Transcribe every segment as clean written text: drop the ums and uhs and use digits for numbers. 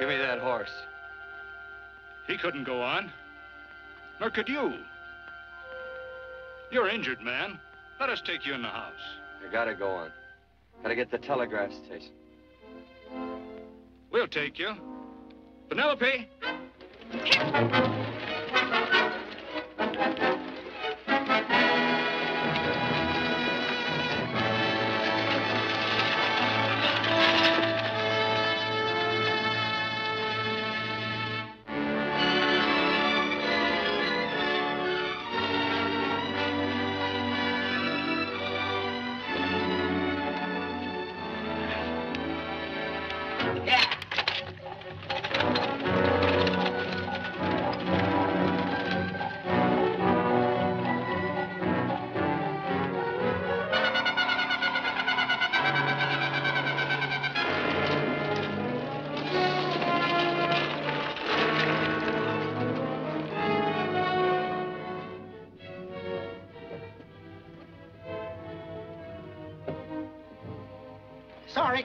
Give me that horse. He couldn't go on. Nor could you. You're injured, man. Let us take you in the house. I gotta go on. Gotta get to the telegraph station. We'll take you. Penelope! Here.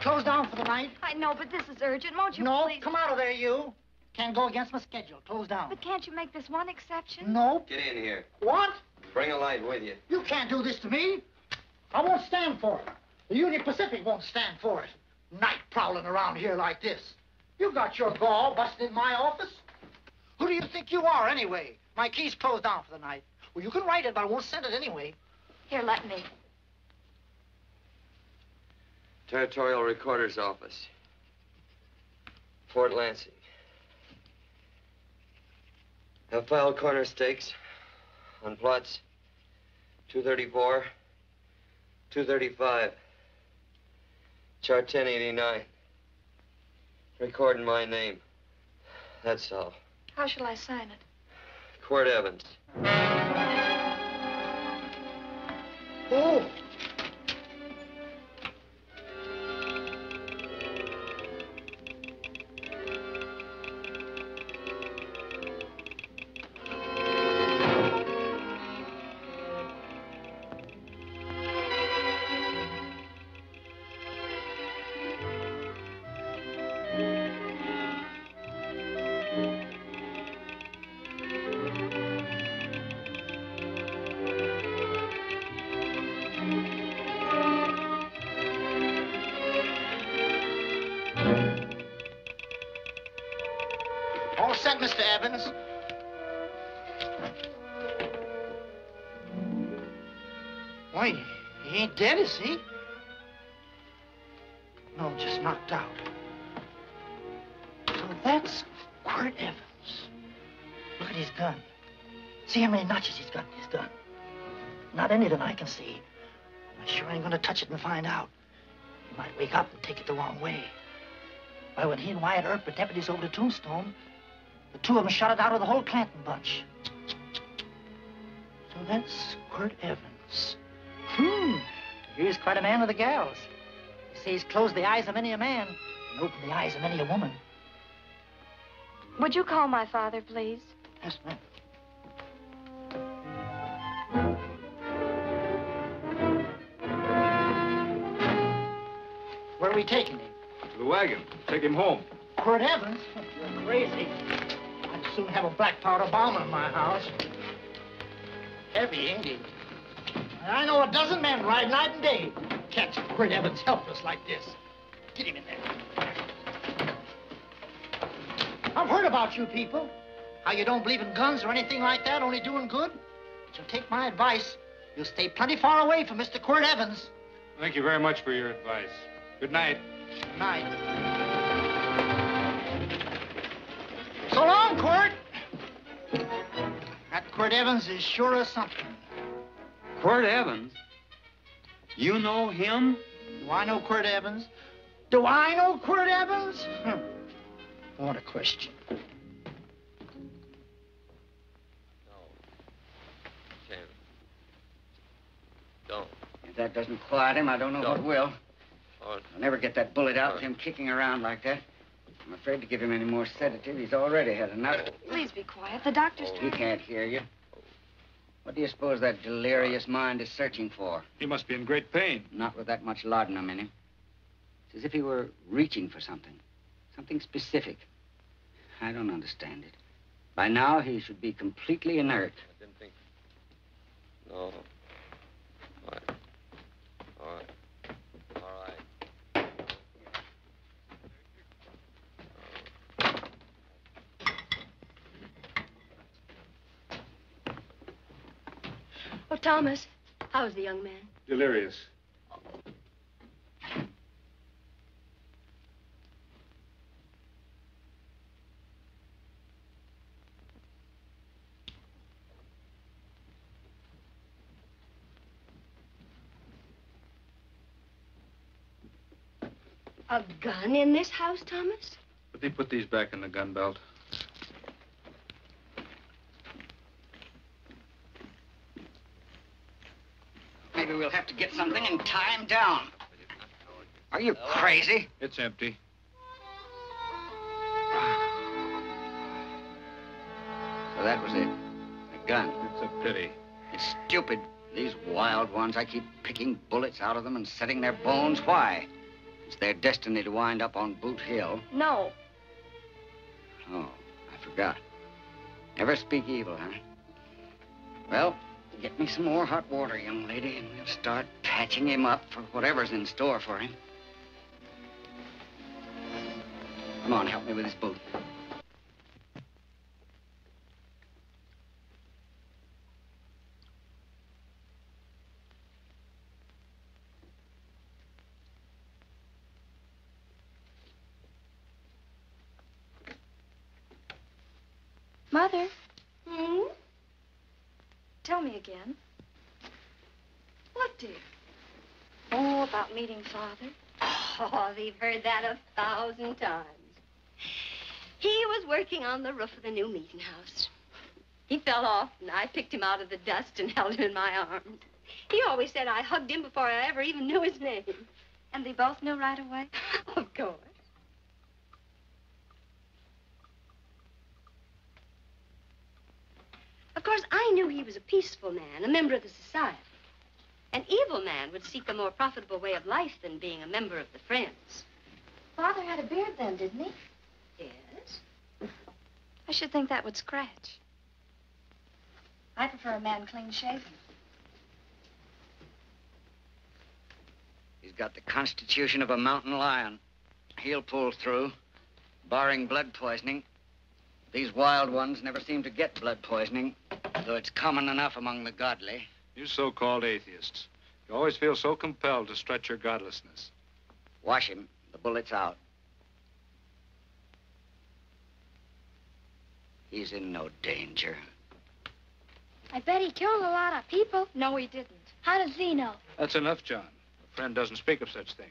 Closed down for the night. I know, but this is urgent. Won't you please? No, come out of there, you. Can't go against my schedule. Closed down. But can't you make this one exception? No. Get in here. What? Bring a light with you. You can't do this to me. I won't stand for it. The Union Pacific won't stand for it. Night prowling around here like this. You got your gall busted in my office. Who do you think you are, anyway? My key's closed down for the night. Well, you can write it, but I won't send it anyway. Here, let me. Territorial Recorder's Office, Fort Lansing. Have filed corner stakes on plots 234, 235, chart 1089. Record in my name. That's all. How shall I sign it? Quirt Evans. Oh! Mr. Evans. Why, he ain't dead, is he? No, just knocked out. So that's Quirt Evans. Look at his gun. See how many notches he's got in his gun. Not any that I can see. I sure ain't gonna touch it and find out. He might wake up and take it the wrong way. Why, when he and Wyatt Earp were deputies over to Tombstone, the two of them shot it out of the whole Clanton bunch. So that's Quirt Evans. He's quite a man of the gals. You see, he's closed the eyes of many a man and opened the eyes of many a woman. Would you call my father, please? Yes, ma'am. Where are we taking him? To the wagon. Take him home. Quirt Evans? You're crazy. Soon have a black powder bomb in my house. Heavy, ain't he? I know a dozen men ride night and day. Catch Quirt Evans helpless like this. Get him in there. I've heard about you people. How you don't believe in guns or anything like that, only doing good. So take my advice. You'll stay plenty far away from Mr. Quirt Evans. Thank you very much for your advice. Good night. Good night. So long, Quirt. That Quirt Evans is sure of something. Quirt Evans? You know him? Do I know Quirt Evans? Do I know Quirt Evans? What a question. No. 10. Don't. If that doesn't quiet him, I don't know what will. I'll never get that bullet out with him kicking around like that. I'm afraid to give him any more sedative. He's already had enough. Please be quiet. The doctor's trying. He can't hear you. What do you suppose that delirious mind is searching for? He must be in great pain. Not with that much laudanum in him. It's as if he were reaching for something. Something specific. I don't understand it. By now, he should be completely inert. I didn't think... No. All right. All right. Oh, Thomas, how's the young man? Delirious. A gun in this house, Thomas? But they put these back in the gun belt. Maybe we'll have to get something and tie him down. Are you crazy? It's empty. So that was it. A gun. It's a pity. It's stupid. These wild ones, I keep picking bullets out of them and setting their bones. Why? It's their destiny to wind up on Boot Hill. No. Oh, I forgot. Never speak evil, huh? Well, get me some more hot water, young lady, and we'll start patching him up for whatever's in store for him. Come on, help me with his boot. Mother. Hmm? Tell me again. What, dear? Oh, about meeting Father. Oh, we've heard that 1,000 times. He was working on the roof of the new meeting house. He fell off, and I picked him out of the dust and held him in my arms. He always said I hugged him before I ever even knew his name. And they both knew right away? Of course. Of course, I knew he was a peaceful man, a member of the society. An evil man would seek a more profitable way of life than being a member of the Friends. Father had a beard then, didn't he? Yes. I should think that would scratch. I prefer a man clean-shaven. He's got the constitution of a mountain lion. He'll pull through, barring blood poisoning. These wild ones never seem to get blood poisoning, though it's common enough among the godly. You so-called atheists. You always feel so compelled to stretch your godlessness. Wash him. The bullet's out. He's in no danger. I bet he killed a lot of people. No, he didn't. How does he know? That's enough, John. A friend doesn't speak of such things.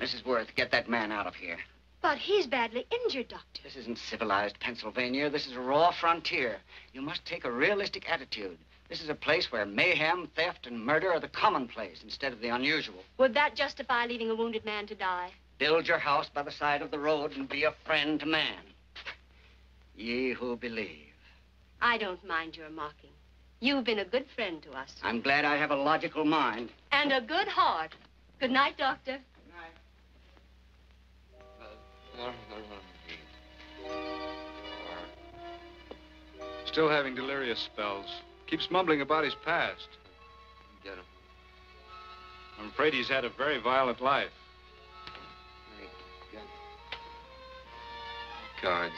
Mrs. Worth, get that man out of here. But he's badly injured, Doctor. This isn't civilized Pennsylvania. This is a raw frontier. You must take a realistic attitude. This is a place where mayhem, theft, and murder are the commonplace instead of the unusual. Would that justify leaving a wounded man to die? Build your house by the side of the road and be a friend to man. Ye who believe. I don't mind your mocking. You've been a good friend to us. I'm glad I have a logical mind. And a good heart. Good night, Doctor. Still having delirious spells. Keeps mumbling about his past. Get him. I'm afraid he's had a very violent life. Cards.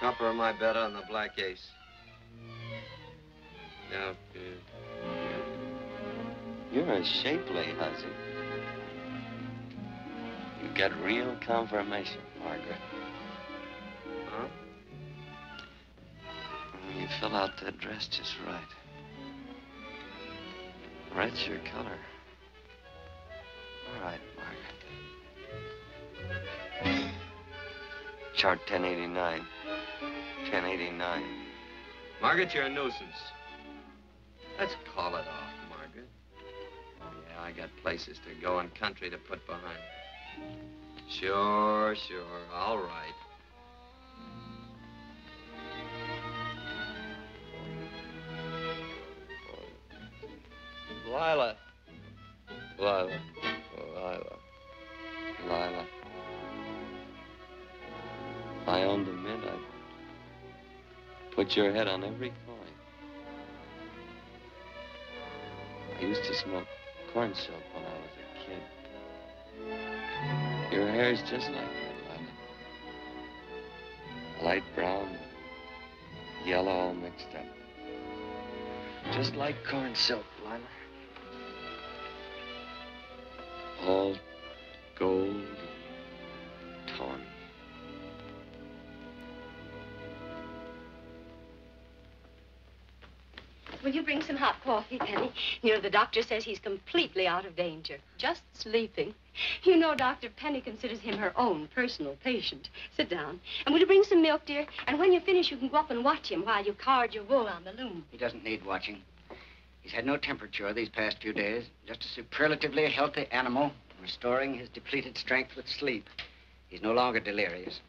Copper my bet on the black ace. Now, you're a shapely hussy. You get real confirmation, Margaret. Huh? You fill out that dress just right. Red's your color. All right, Margaret. Chart 1089. 1089. Margaret, you're a nuisance. Let's call it off, Margaret. Yeah, I got places to go and country to put behind. Sure, sure. All right. Lila. Lila. Oh, meant I'd put your head on every coin. I used to smoke corn silk when I was a kid. Your hair's just like that, Violet. Light brown, yellow all mixed up. Just like corn silk, Violet. All gold, tawny. Will you bring some hot coffee, Penny? You know, the doctor says he's completely out of danger, just sleeping. You know, Dr. Penny considers him her own personal patient. Sit down. And will you bring some milk, dear? And when you finish, you can go up and watch him while you card your wool on the loom. He doesn't need watching. He's had no temperature these past few days. Just a superlatively healthy animal, restoring his depleted strength with sleep. He's no longer delirious.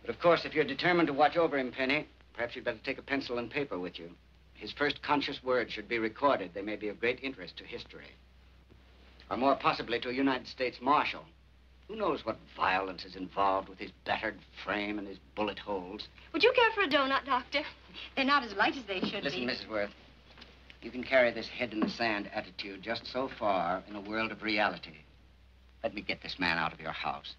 But of course, if you're determined to watch over him, Penny, perhaps you'd better take a pencil and paper with you. His first conscious words should be recorded. They may be of great interest to history. Or more possibly to a United States Marshal. Who knows what violence is involved with his battered frame and his bullet holes? Would you care for a donut, Doctor? They're not as light as they should be. Listen, Mrs. Worth. You can carry this head-in-the-sand attitude just so far in a world of reality. Let me get this man out of your house.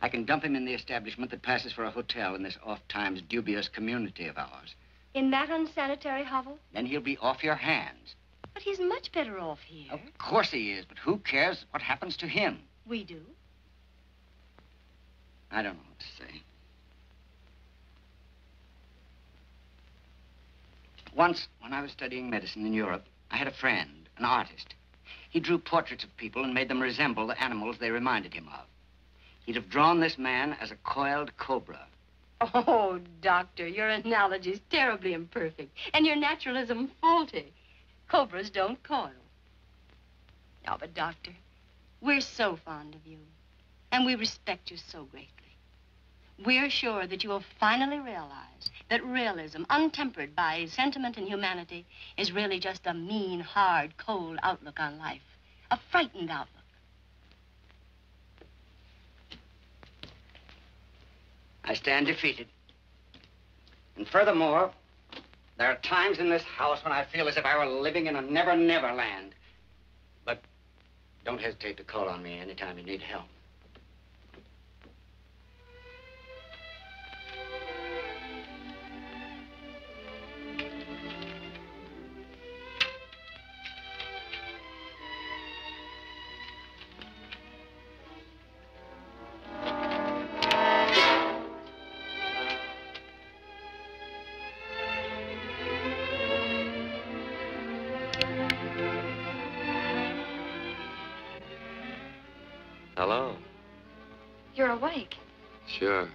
I can dump him in the establishment that passes for a hotel in this oft-times dubious community of ours. In that unsanitary hovel? Then he'll be off your hands. But he's much better off here. Of course he is, but who cares what happens to him? We do. I don't know what to say. Once, when I was studying medicine in Europe, I had a friend, an artist. He drew portraits of people and made them resemble the animals they reminded him of. He'd have drawn this man as a coiled cobra. Oh, Doctor, your analogy is terribly imperfect, and your naturalism faulty. Cobras don't coil. Now, but, Doctor, we're so fond of you, and we respect you so greatly. We're sure that you will finally realize that realism, untempered by sentiment and humanity, is really just a mean, hard, cold outlook on life, a frightened outlook. I stand defeated. And furthermore, there are times in this house when I feel as if I were living in a never-never land. But don't hesitate to call on me anytime you need help. Hello. You're awake. Sure.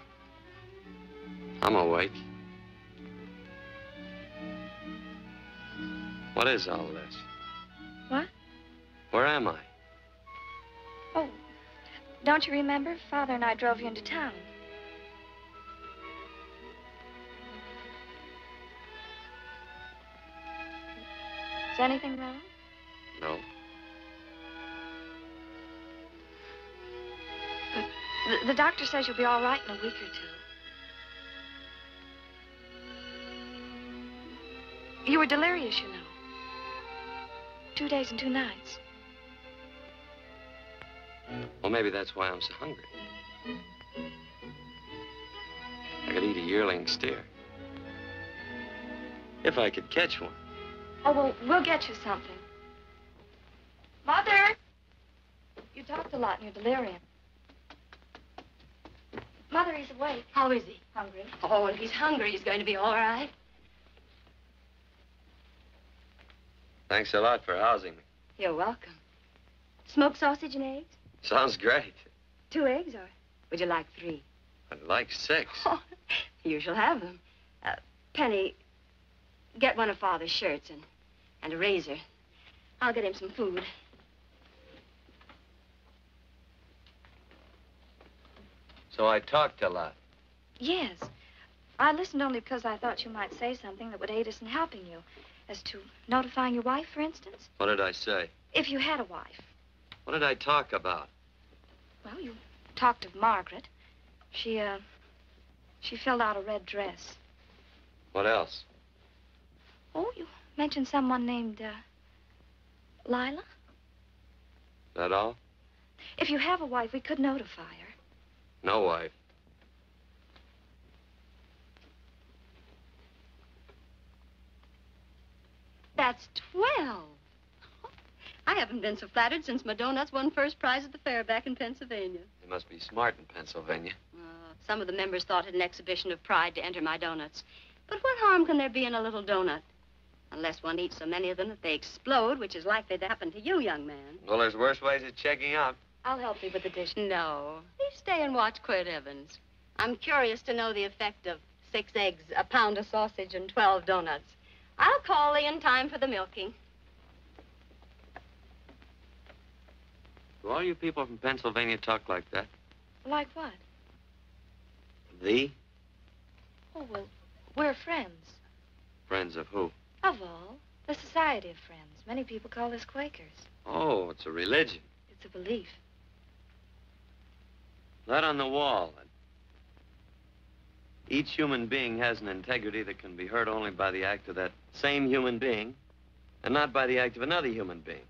I'm awake. What is all this? What? Where am I? Oh, don't you remember? Father and I drove you into town. Is anything wrong? No. The doctor says you'll be all right in a week or two. You were delirious, you know. 2 days and 2 nights. Well, maybe that's why I'm so hungry. I could eat a yearling steer. If I could catch one. Oh, well, we'll get you something. Mother! You talked a lot in your delirium. Mother, he's awake. How is he? Hungry. Oh, if he's hungry, he's going to be all right. Thanks a lot for housing me. You're welcome. Smoked sausage and eggs? Sounds great. 2 eggs, or would you like 3? I'd like 6. Oh, you shall have them. Penny, get one of Father's shirts and a razor. I'll get him some food. So I talked a lot. Yes. I listened only because I thought you might say something that would aid us in helping you. As to notifying your wife, for instance. What did I say? If you had a wife. What did I talk about? Well, you talked of Margaret. She, She filled out a red dress. What else? Oh, you mentioned someone named, Lila. That all? If you have a wife, we could notify her. No wife. That's 12. I haven't been so flattered since my donuts won first prize at the fair back in Pennsylvania. They must be smart in Pennsylvania. Some of the members thought it an exhibition of pride to enter my donuts. But what harm can there be in a little donut? Unless one eats so many of them that they explode, which is likely to happen to you, young man. Well, there's worse ways of checking out. I'll help you with the dish. No. You stay and watch Quirt Evans. I'm curious to know the effect of 6 eggs, a pound of sausage, and 12 donuts. I'll call thee in time for the milking. Do all you people from Pennsylvania talk like that? Like what? Thee? Oh, well, we're friends. Friends of who? Of all. The Society of Friends. Many people call this Quakers. Oh, it's a religion. It's a belief. That on the wall. Each human being has an integrity that can be hurt only by the act of that same human being and not by the act of another human being.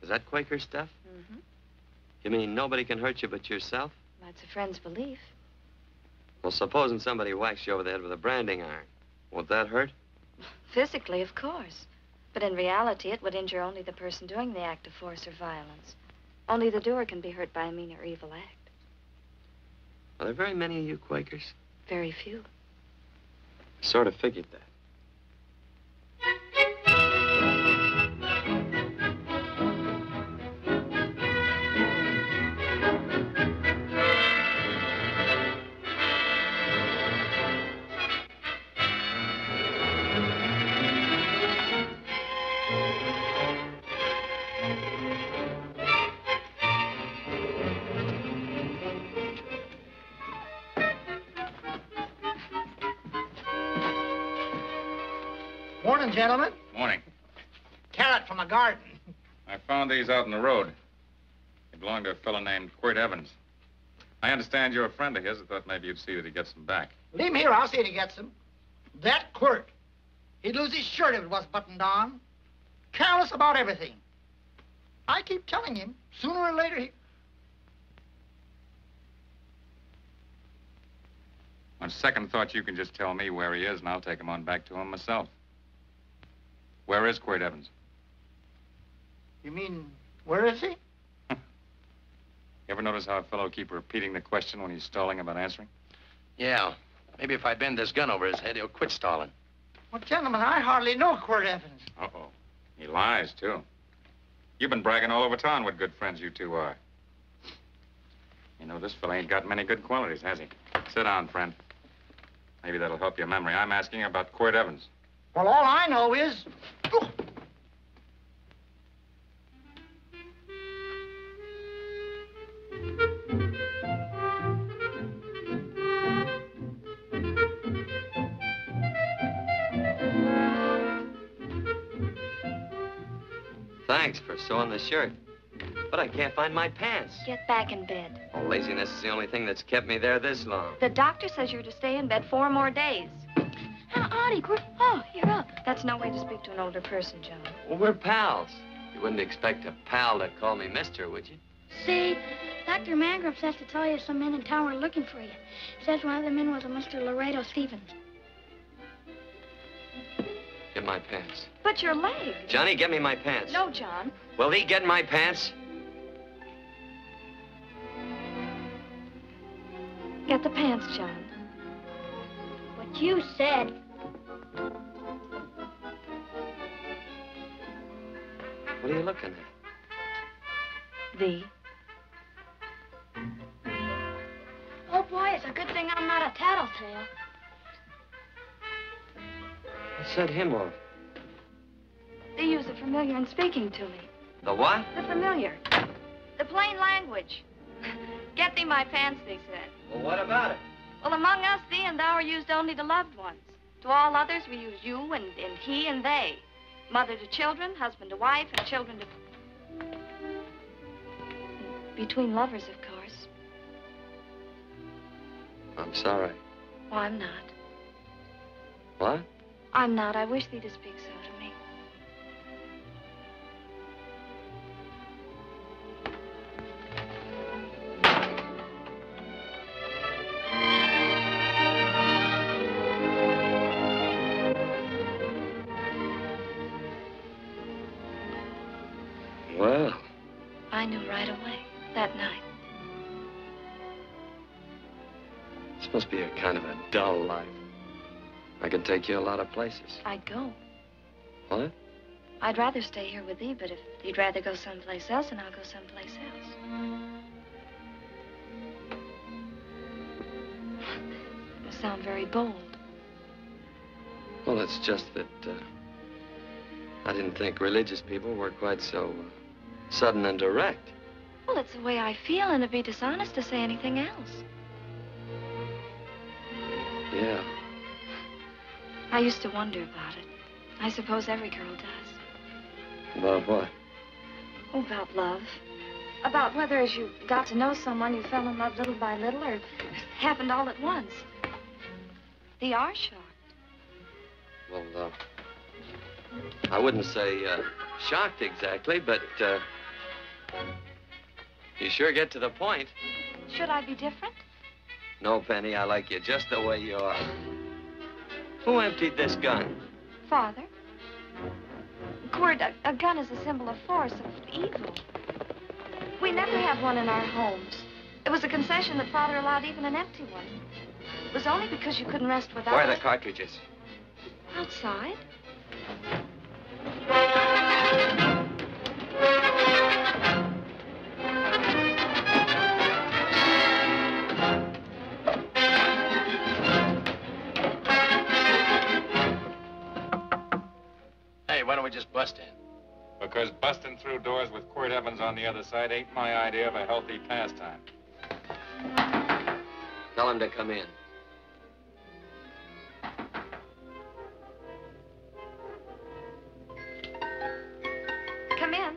Is that Quaker stuff? Mm-hmm. You mean nobody can hurt you but yourself? That's a friend's belief. Well, supposing somebody whacks you over the head with a branding iron. Won't that hurt? Physically, of course. But in reality, it would injure only the person doing the act of force or violence. Only the doer can be hurt by a mean or evil act. Are there very many of you Quakers? Very few. I sort of figured that. Morning, gentlemen. Morning. Carrot from a garden. I found these out in the road. They belong to a fellow named Quirt Evans. I understand you're a friend of his. I thought maybe you'd see that he gets them back. Leave him here. I'll see that he gets them. That Quirt. He'd lose his shirt if it wasn't buttoned on. Careless about everything. I keep telling him, sooner or later he... On second thought, you can just tell me where he is, and I'll take him on back to him myself. Where is Quirt Evans? You mean, where is he? You ever notice how a fellow keeps repeating the question when he's stalling about answering? Yeah. Maybe if I bend this gun over his head, he'll quit stalling. Well, gentlemen, I hardly know Quirt Evans. Uh-oh. He lies, too. You've been bragging all over town what good friends you two are. You know, this fellow ain't got many good qualities, has he? Sit down, friend. Maybe that'll help your memory. I'm asking about Quirt Evans. Well, all I know is... Oh. Thanks for sewing the shirt. But I can't find my pants. Get back in bed. Oh, laziness is the only thing that's kept me there this long. The doctor says you're to stay in bed 4 more days. Oh, you're up. That's no way to speak to an older person, John. Well, we're pals. You wouldn't expect a pal to call me mister, would you? See, Dr. Mangrove says to tell you some men in town are looking for you. Says one of the men was a Mr. Laredo Stevens. Get my pants. But your leg. Johnny, get me my pants. No, John. Will he get my pants? Get the pants, John. What you said... What are you looking at? Thee. Oh, boy, it's a good thing I'm not a tattletale. What set him off? They use the familiar in speaking to me. The what? The familiar. The plain language. Get thee my pants, they said. Well, what about it? Well, among us, thee and thou are used only to loved ones. To all others, we use you and he and they. Mother to children, husband to wife, and children to... Between lovers, of course. I'm sorry. Oh, I'm not. What? I'm not. I wish thee to speak so to me. Must be a kind of a dull life. I can take you a lot of places. I'd go. What? I'd rather stay here with thee, but if you'd rather go someplace else, then I'll go someplace else. You sound very bold. Well, it's just that I didn't think religious people were quite so sudden and direct. Well, it's the way I feel, and it'd be dishonest to say anything else. Yeah. I used to wonder about it. I suppose every girl does. About what? Oh, about love. About whether as you got to know someone, you fell in love little by little, or it happened all at once. They are shocked. Well, I wouldn't say shocked exactly, but you sure get to the point. Should I be different? No, Penny, I like you just the way you are. Who emptied this gun? Father. Quirt, a gun is a symbol of force, of evil. We never have one in our homes. It was a concession that Father allowed even an empty one. It was only because you couldn't rest without it. Where are the cartridges? Outside. Why don't we just bust in? Because busting through doors with Quirt Evans on the other side ain't my idea of a healthy pastime. Tell him to come in. Come in.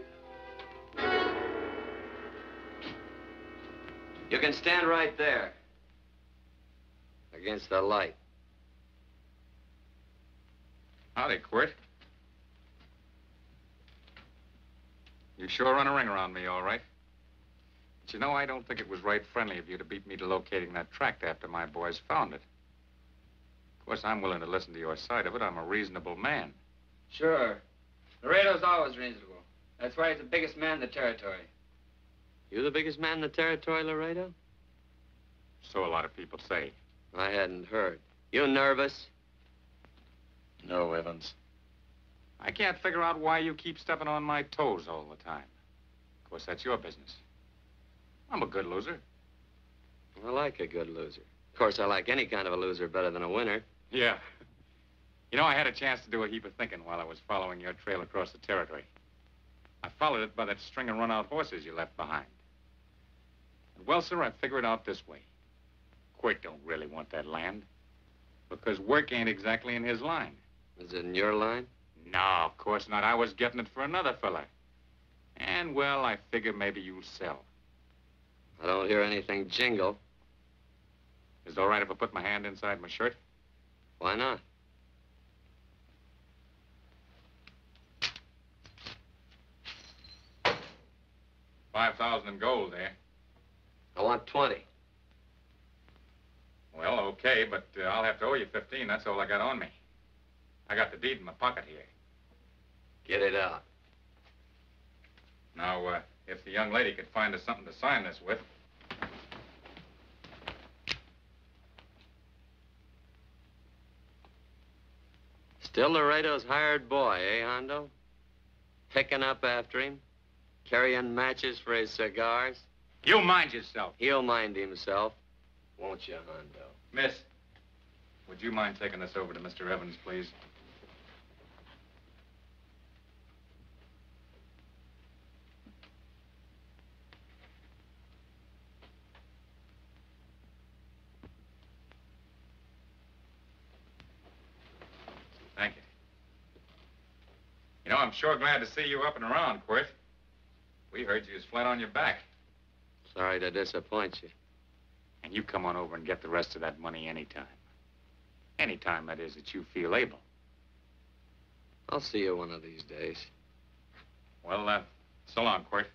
You can stand right there. Against the light. Howdy, Quirt. You sure run a ring around me, all right. But you know, I don't think it was right friendly of you to beat me to locating that tract after my boys found it. Of course, I'm willing to listen to your side of it. I'm a reasonable man. Sure. Laredo's always reasonable. That's why he's the biggest man in the territory. You the biggest man in the territory, Laredo? So a lot of people say. I hadn't heard. You nervous? No, Evans. I can't figure out why you keep stepping on my toes all the time. Of course, that's your business. I'm a good loser. I like a good loser. Of course, I like any kind of a loser better than a winner. Yeah. You know, I had a chance to do a heap of thinking while I was following your trail across the territory. I followed it by that string of run-out horses you left behind. And well, sir, I figured it out this way. Quirt don't really want that land because work ain't exactly in his line. Is it in your line? No, of course not. I was getting it for another fella. And, well, I figure maybe you'll sell. I don't hear anything jingle. Is it all right if I put my hand inside my shirt? Why not? $5,000 in gold there. I want 20. Well, okay, but I'll have to owe you 15. That's all I got on me. I got the deed in my pocket here. Get it out. Now, if the young lady could find us something to sign this with. Still Laredo's hired boy, eh, Hondo? Picking up after him, carrying matches for his cigars. You mind yourself. He'll mind himself. Won't you, Hondo? Miss, would you mind taking this over to Mr. Evans, please? I'm sure glad to see you up and around, Quirt. We heard you was flat on your back. Sorry to disappoint you. And you come on over and get the rest of that money anytime. Any time, that is, that you feel able. I'll see you one of these days. Well, so long, Quirt.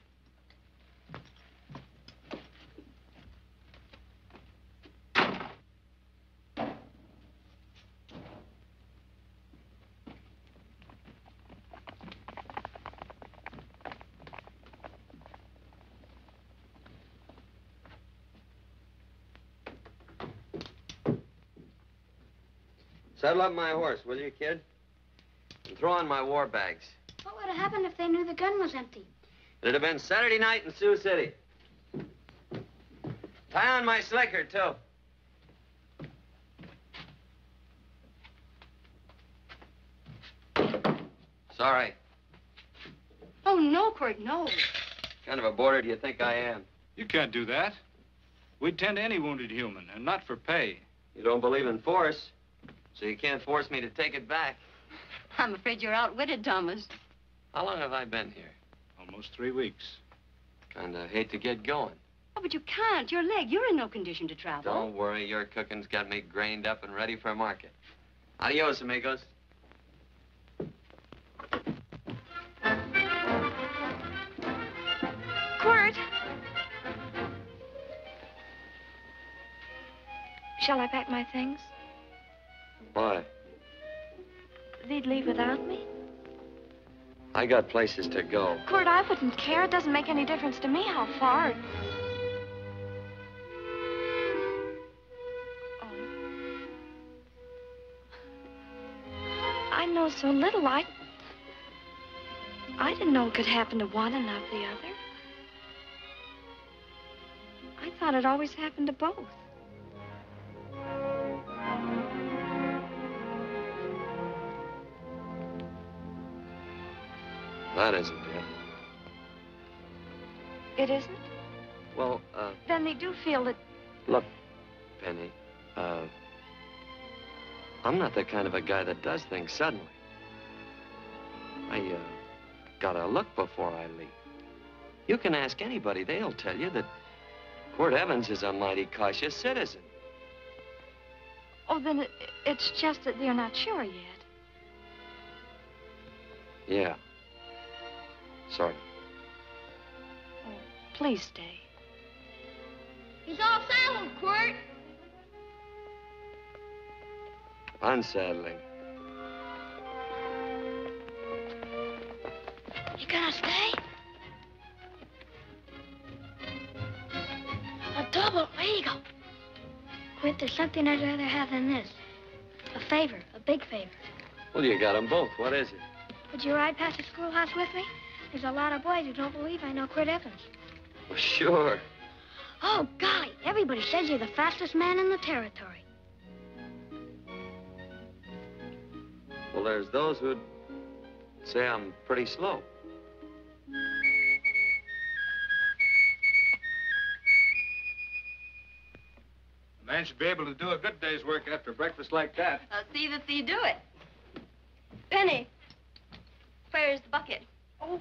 Saddle up my horse, will you, kid? And throw on my war bags. What would have happened if they knew the gun was empty? It'd have been Saturday night in Sioux City. Tie on my slicker, too. Sorry. Oh, no, Quirt, no. What kind of a border do you think I am? You can't do that. We'd tend to any wounded human, and not for pay. You don't believe in force? So you can't force me to take it back. I'm afraid you're outwitted, Thomas. How long have I been here? Almost 3 weeks. Kinda hate to get going. Oh, but you can't. Your leg, you're in no condition to travel. Don't worry, your cooking's got me grained up and ready for market. Adios, amigos. Quirt! Shall I pack my things? Why? They'd leave without me? I got places to go. Quirt, I wouldn't care. It doesn't make any difference to me how far. Oh. I know so little, I didn't know it could happen to one and not the other. I thought it always happened to both. That isn't it. It isn't? Well, Then they do feel that... Look, Penny, I'm not the kind of a guy that does things suddenly. I gotta look before I leap. You can ask anybody. They'll tell you that Quirt Evans is a mighty cautious citizen. Oh, then it's just that they're not sure yet. Yeah. Sorry. Oh, please stay. He's all saddled, Quirt. Unsaddling. You gonna stay? A double eagle. Quirt, there's something I'd rather have than this. A favor, a big favor. Well, you got them both. What is it? Would you ride past the schoolhouse with me? There's a lot of boys who don't believe I know Quirt Evans. Well, sure. Oh, golly, everybody says you're the fastest man in the territory. Well, there's those who'd say I'm pretty slow. A man should be able to do a good day's work after breakfast like that. I'll see that you do it. Penny, where's the bucket? Oh.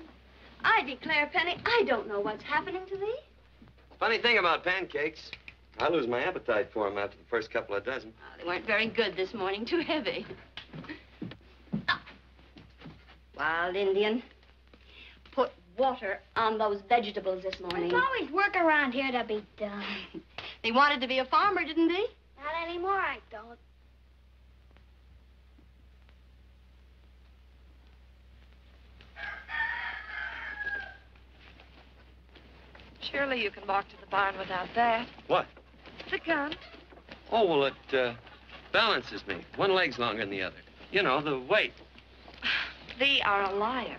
I declare, Penny, I don't know what's happening to thee. Funny thing about pancakes. I lose my appetite for them after the first couple of dozen. Oh, they weren't very good this morning. Too heavy. Ah. Wild Indian. Put water on those vegetables this morning. There's always work around here to be done. They wanted to be a farmer, didn't they? Not anymore, I don't. Surely you can walk to the barn without that. What? The gun. Oh, well, it balances me. One leg's longer than the other. You know, the weight. Thee are a liar.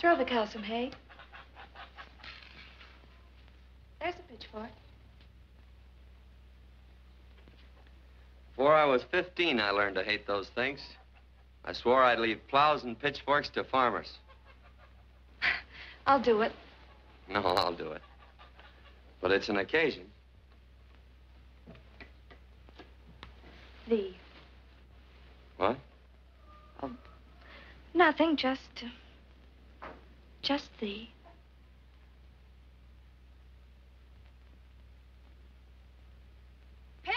Throw the cow some hay. There's a pitchfork. Before I was 15, I learned to hate those things. I swore I'd leave plows and pitchforks to farmers. I'll do it. No, I'll do it. But it's an occasion. Thee. What? Oh, Nothing, just thee. Penny!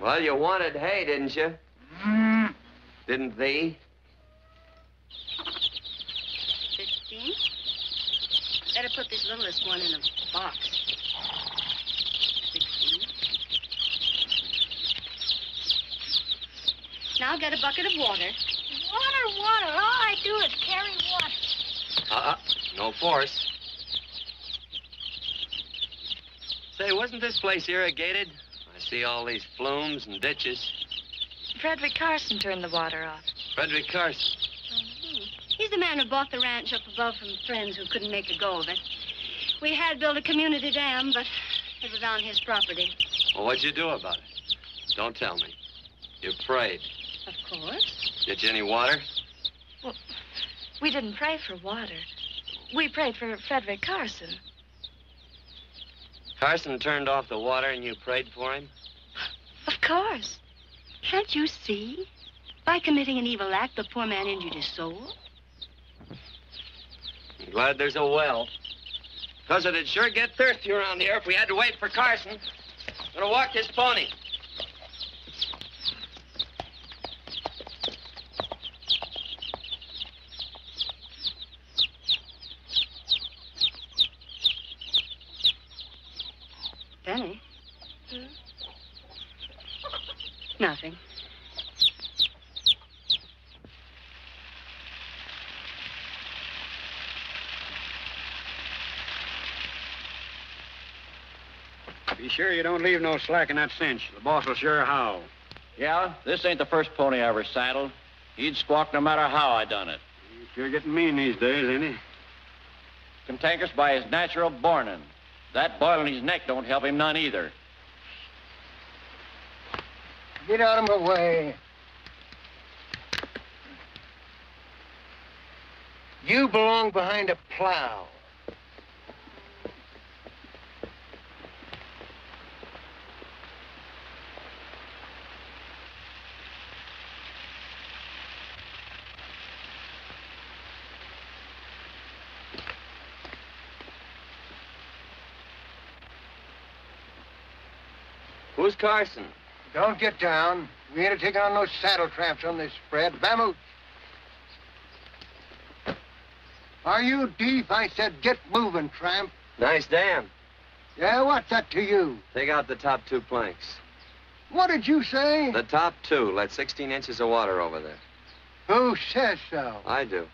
Well, you wanted hay, didn't you? Mm. Didn't thee? 15? Better put this littlest one in a box. 16. Now get a bucket of water. Water, water. All I do is carry water. No force. Say, wasn't this place irrigated? See all these flumes and ditches. Frederick Carson turned the water off. Frederick Carson? Mm-hmm. He's the man who bought the ranch up above from friends who couldn't make a go of it. We had built a community dam, but it was on his property. Well, what'd you do about it? Don't tell me. You prayed. Of course. Get you any water? Well, we didn't pray for water. We prayed for Frederick Carson. Carson turned off the water and you prayed for him? Of course. Can't you see? By committing an evil act, the poor man injured his soul. I'm glad there's a well. Because it'd sure get thirsty around here if we had to wait for Carson. Gonna walk his pony. Penny? Hmm? Nothing. Be sure you don't leave no slack in that cinch. The boss will sure howl. Yeah, this ain't the first pony I ever saddled. He'd squawk no matter how I done it. He's sure getting mean these days, ain't he? Cantankerous by his natural bornin'. That boil in his neck don't help him none either. Get out of my way. You belong behind a plow. Who's Carson? Don't get down. We ain't taking on no saddle tramps on this spread. Vamoose. Are you deaf? I said get moving, tramp. Nice dam. Yeah, what's that to you? Take out the top two planks. What did you say? The top two. Let 16 inches of water over there. Who says so? I do.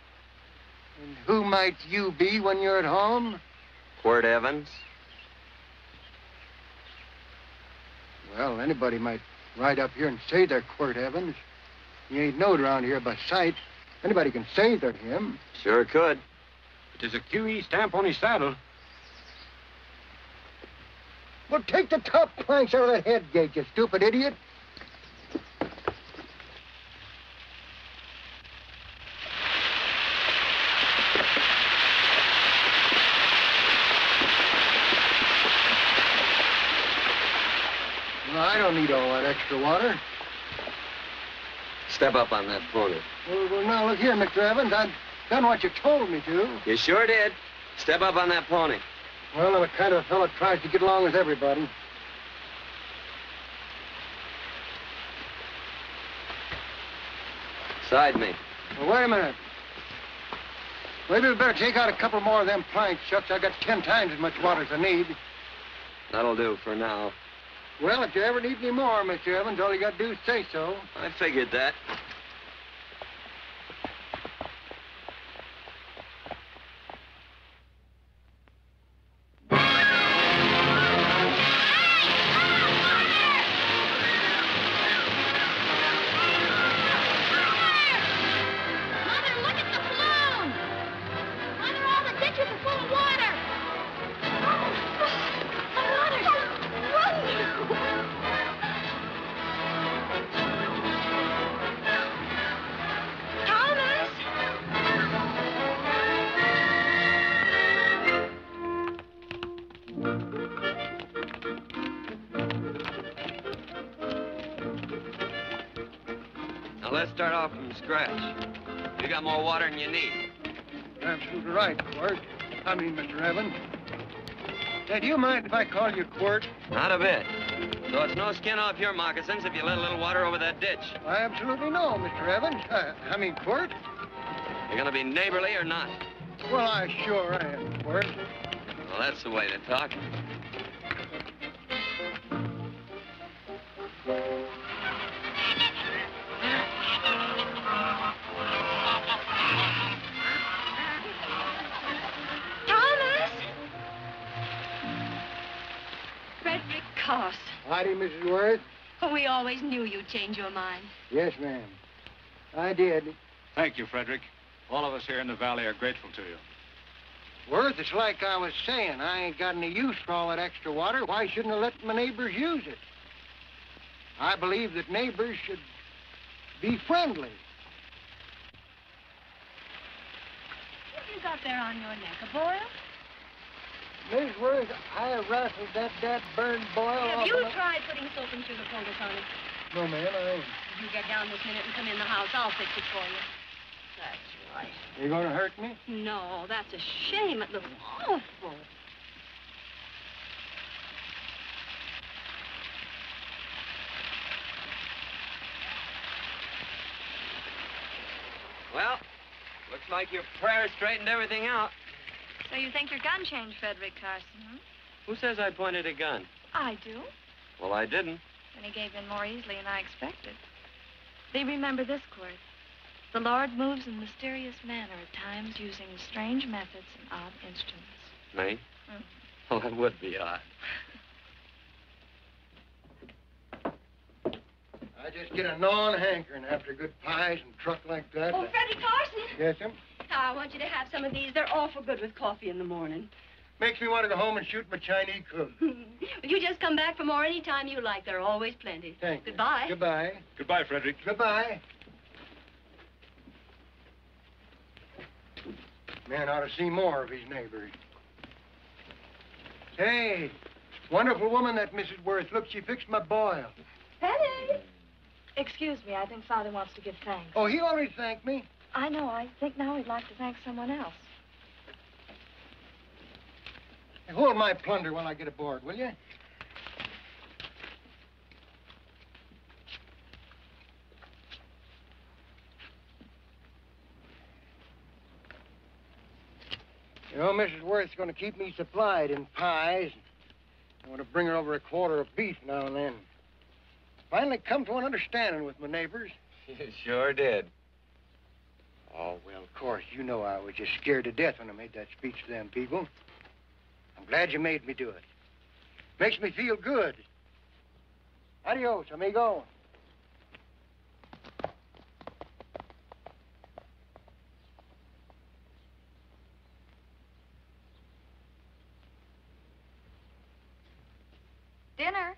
And who might you be when you're at home? Quirt Evans. Well, anybody might ride up here and say they're Quirt Evans. He ain't known around here by sight. Anybody can say they're him. Sure could. But there's a QE stamp on his saddle. Well, take the top planks out of that head gate, you stupid idiot. I don't need all that extra water. Step up on that pony. Well, now, look here, Mr. Evans. I've done what you told me to. You sure did. Step up on that pony. Well, I'm a kind of a fellow tries to get along with everybody. Side me. Well, wait a minute. Maybe we better take out a couple more of them planks, Shucks. I've got 10 times as much water as I need. That'll do for now. Well, if you ever need any more, Mr. Evans, all you got to do is say so. I figured that. let's start off from scratch. You got more water than you need. You're absolutely right, Quirt. I mean, Mr. Evans. Hey, do you mind if I call you Quirt? Not a bit. So it's no skin off your moccasins if you let a little water over that ditch. Why, absolutely no, Mr. Evans. I mean, Quirt. You're going to be neighborly or not? Well, I sure am, Quirt. Well, that's the way to talk. Carson. Howdy, Mrs. Worth. Oh, we always knew you'd change your mind. Yes, ma'am. I did. Thank you, Frederick. All of us here in the valley are grateful to you. Worth, it's like I was saying. I ain't got any use for all that extra water. Why shouldn't I let my neighbors use it? I believe that neighbors should be friendly. What have you got there on your neck, a boil? Mrs. Worth, I rattled that burned boil off. Have you tried putting soap and sugar coaters on it? No, ma'am, I ain't. If you get down this minute and come in the house, I'll fix it for you. That's right. Are you going to hurt me? No, that's a shame. It looks awful. Well, looks like your prayer straightened everything out. So you think your gun changed, Frederick Carson, hmm? Who says I pointed a gun? I do. Well, I didn't. Then he gave in more easily than I expected. Thee remember this, Quirt. The Lord moves in mysterious manner at times using strange methods and odd instruments. Me? Mm-hmm. Well, that would be odd. I just get a gnawing hankering after good pies and truck like that. Oh, Frederick Carson! Yes, ma'am? I want you to have some of these. They're awful good with coffee in the morning. Makes me want to go home and shoot my Chinese cook. You just come back for more any time you like. There are always plenty. Thank you. Goodbye. Goodbye. Goodbye, Frederick. Goodbye. Man ought to see more of his neighbors. Hey, wonderful woman, that Mrs. Worth. Look, she fixed my boil. Penny! Excuse me, I think Father wants to give thanks. Oh, he already thanked me. I know. I think now he'd like to thank someone else. Hey, hold my plunder while I get aboard, will you? You know, Mrs. Worth's going to keep me supplied in pies. I want to bring her over a quarter of beef now and then. Finally come to an understanding with my neighbors. You sure did. Oh, well, of course, you know I was just scared to death when I made that speech to them people. I'm glad you made me do it. Makes me feel good. Adios, amigo. Dinner.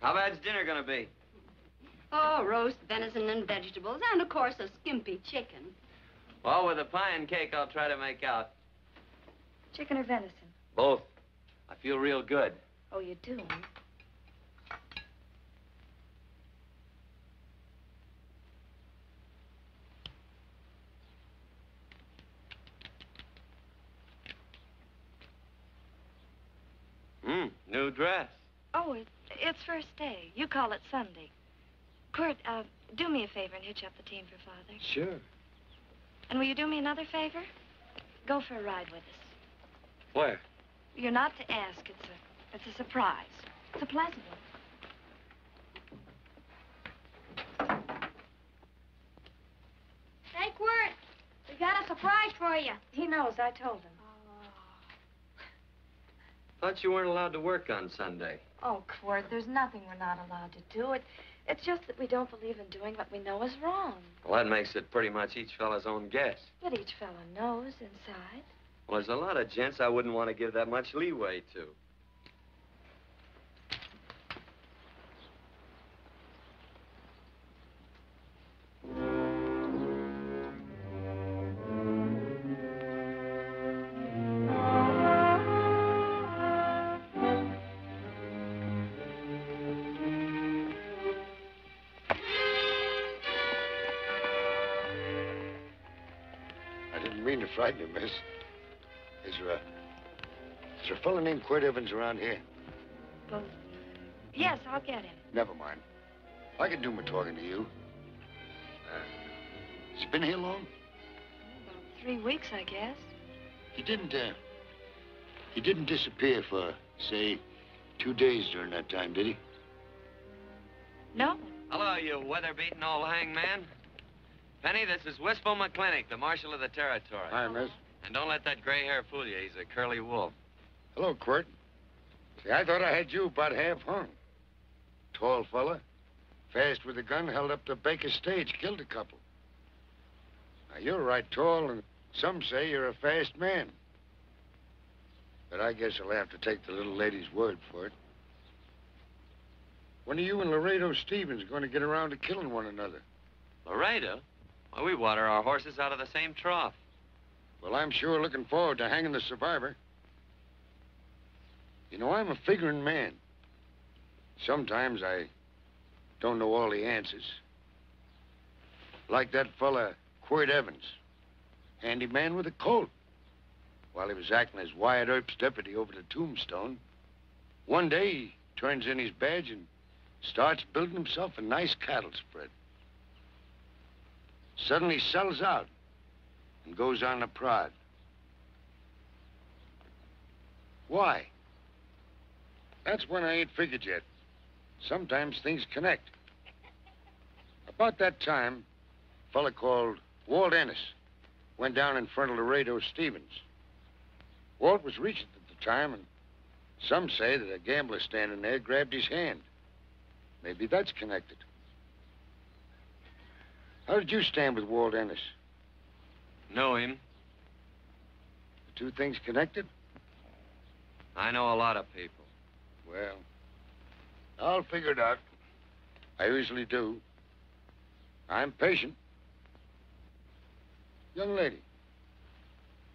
How bad's dinner gonna be? Oh, roast venison and vegetables, and of course a skimpy chicken. Well, with a pie and cake, I'll try to make out. Chicken or venison? Both. I feel real good. Oh, you do? New dress. Oh, it's first day. You call it Sunday. Quirt, do me a favor and hitch up the team for Father. Sure. And will you do me another favor? Go for a ride with us. Where? You're not to ask. It's a surprise. It's a pleasant one. Hey, Quirt, we got a surprise for you. He knows. I told him. Thought you weren't allowed to work on Sunday. Oh, Quirt, there's nothing we're not allowed to do. It's just that we don't believe in doing what we know is wrong. Well, that makes it pretty much each fella's own guess. But each fella knows inside. Well, there's a lot of gents I wouldn't want to give that much leeway to. frighten you, miss. Is there a fellow named Quirt Evans around here? Well, yes, I'll get him. Never mind. I can do my talking to you. Has he been here long? About 3 weeks, I guess. He didn't disappear for, say, 2 days during that time, did he? No. Hello, you weather-beaten old hangman. Penny, this is Wistful McClintock, the Marshal of the Territory. Hi, miss. And don't let that gray hair fool you. He's a curly wolf. Hello, Quirt. See, I thought I had you about half hung. Tall fella, fast with a gun, held up the Baker stage, killed a couple. Now, you're right tall, and some say you're a fast man. But I guess I'll have to take the little lady's word for it. When are you and Laredo Stevens going to get around to killing one another? Laredo? Well, we water our horses out of the same trough. Well, I'm sure looking forward to hanging the survivor. You know, I'm a figuring man. Sometimes I don't know all the answers. Like that fella, Quirt Evans. Handy man with a Colt. While he was acting as Wyatt Earp's deputy over to Tombstone, one day he turns in his badge and starts building himself a nice cattle spread. Suddenly sells out and goes on a prod. Why? That's one I ain't figured yet. Sometimes things connect. About that time, a fella called Walt Ennis went down in front of Laredo Stevens. Walt was reaching at the time, and some say that a gambler standing there grabbed his hand. Maybe that's connected. How did you stand with Walt Ennis? Know him. The two things connected? I know a lot of people. Well, I'll figure it out. I usually do. I'm patient. Young lady,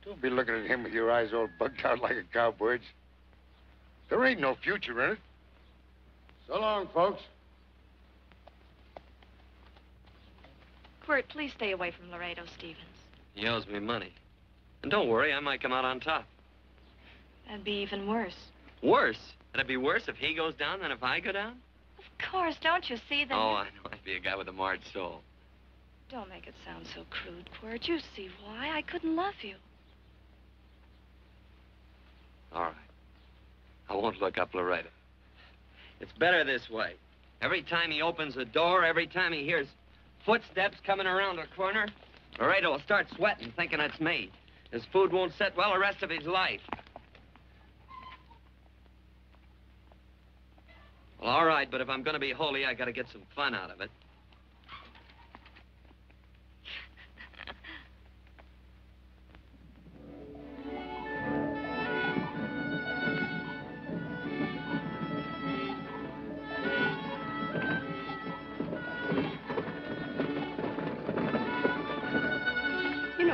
don't be looking at him with your eyes all bugged out like a cowbird's. There ain't no future in it. So long, folks. Quirt, please stay away from Laredo Stevens. He owes me money. And don't worry, I might come out on top. That'd be even worse. Worse? That'd be worse if he goes down than if I go down? Of course, don't you see that? Oh, I know. I'd be a guy with a marred soul. Don't make it sound so crude, Quirt. You see why. I couldn't love you. All right. I won't look up Laredo. It's better this way. Every time he opens a door, every time he hears footsteps coming around a corner, Laredo will start sweating, thinking it's me. His food won't sit well the rest of his life. Well, all right, but if I'm going to be holy, I got to get some fun out of it.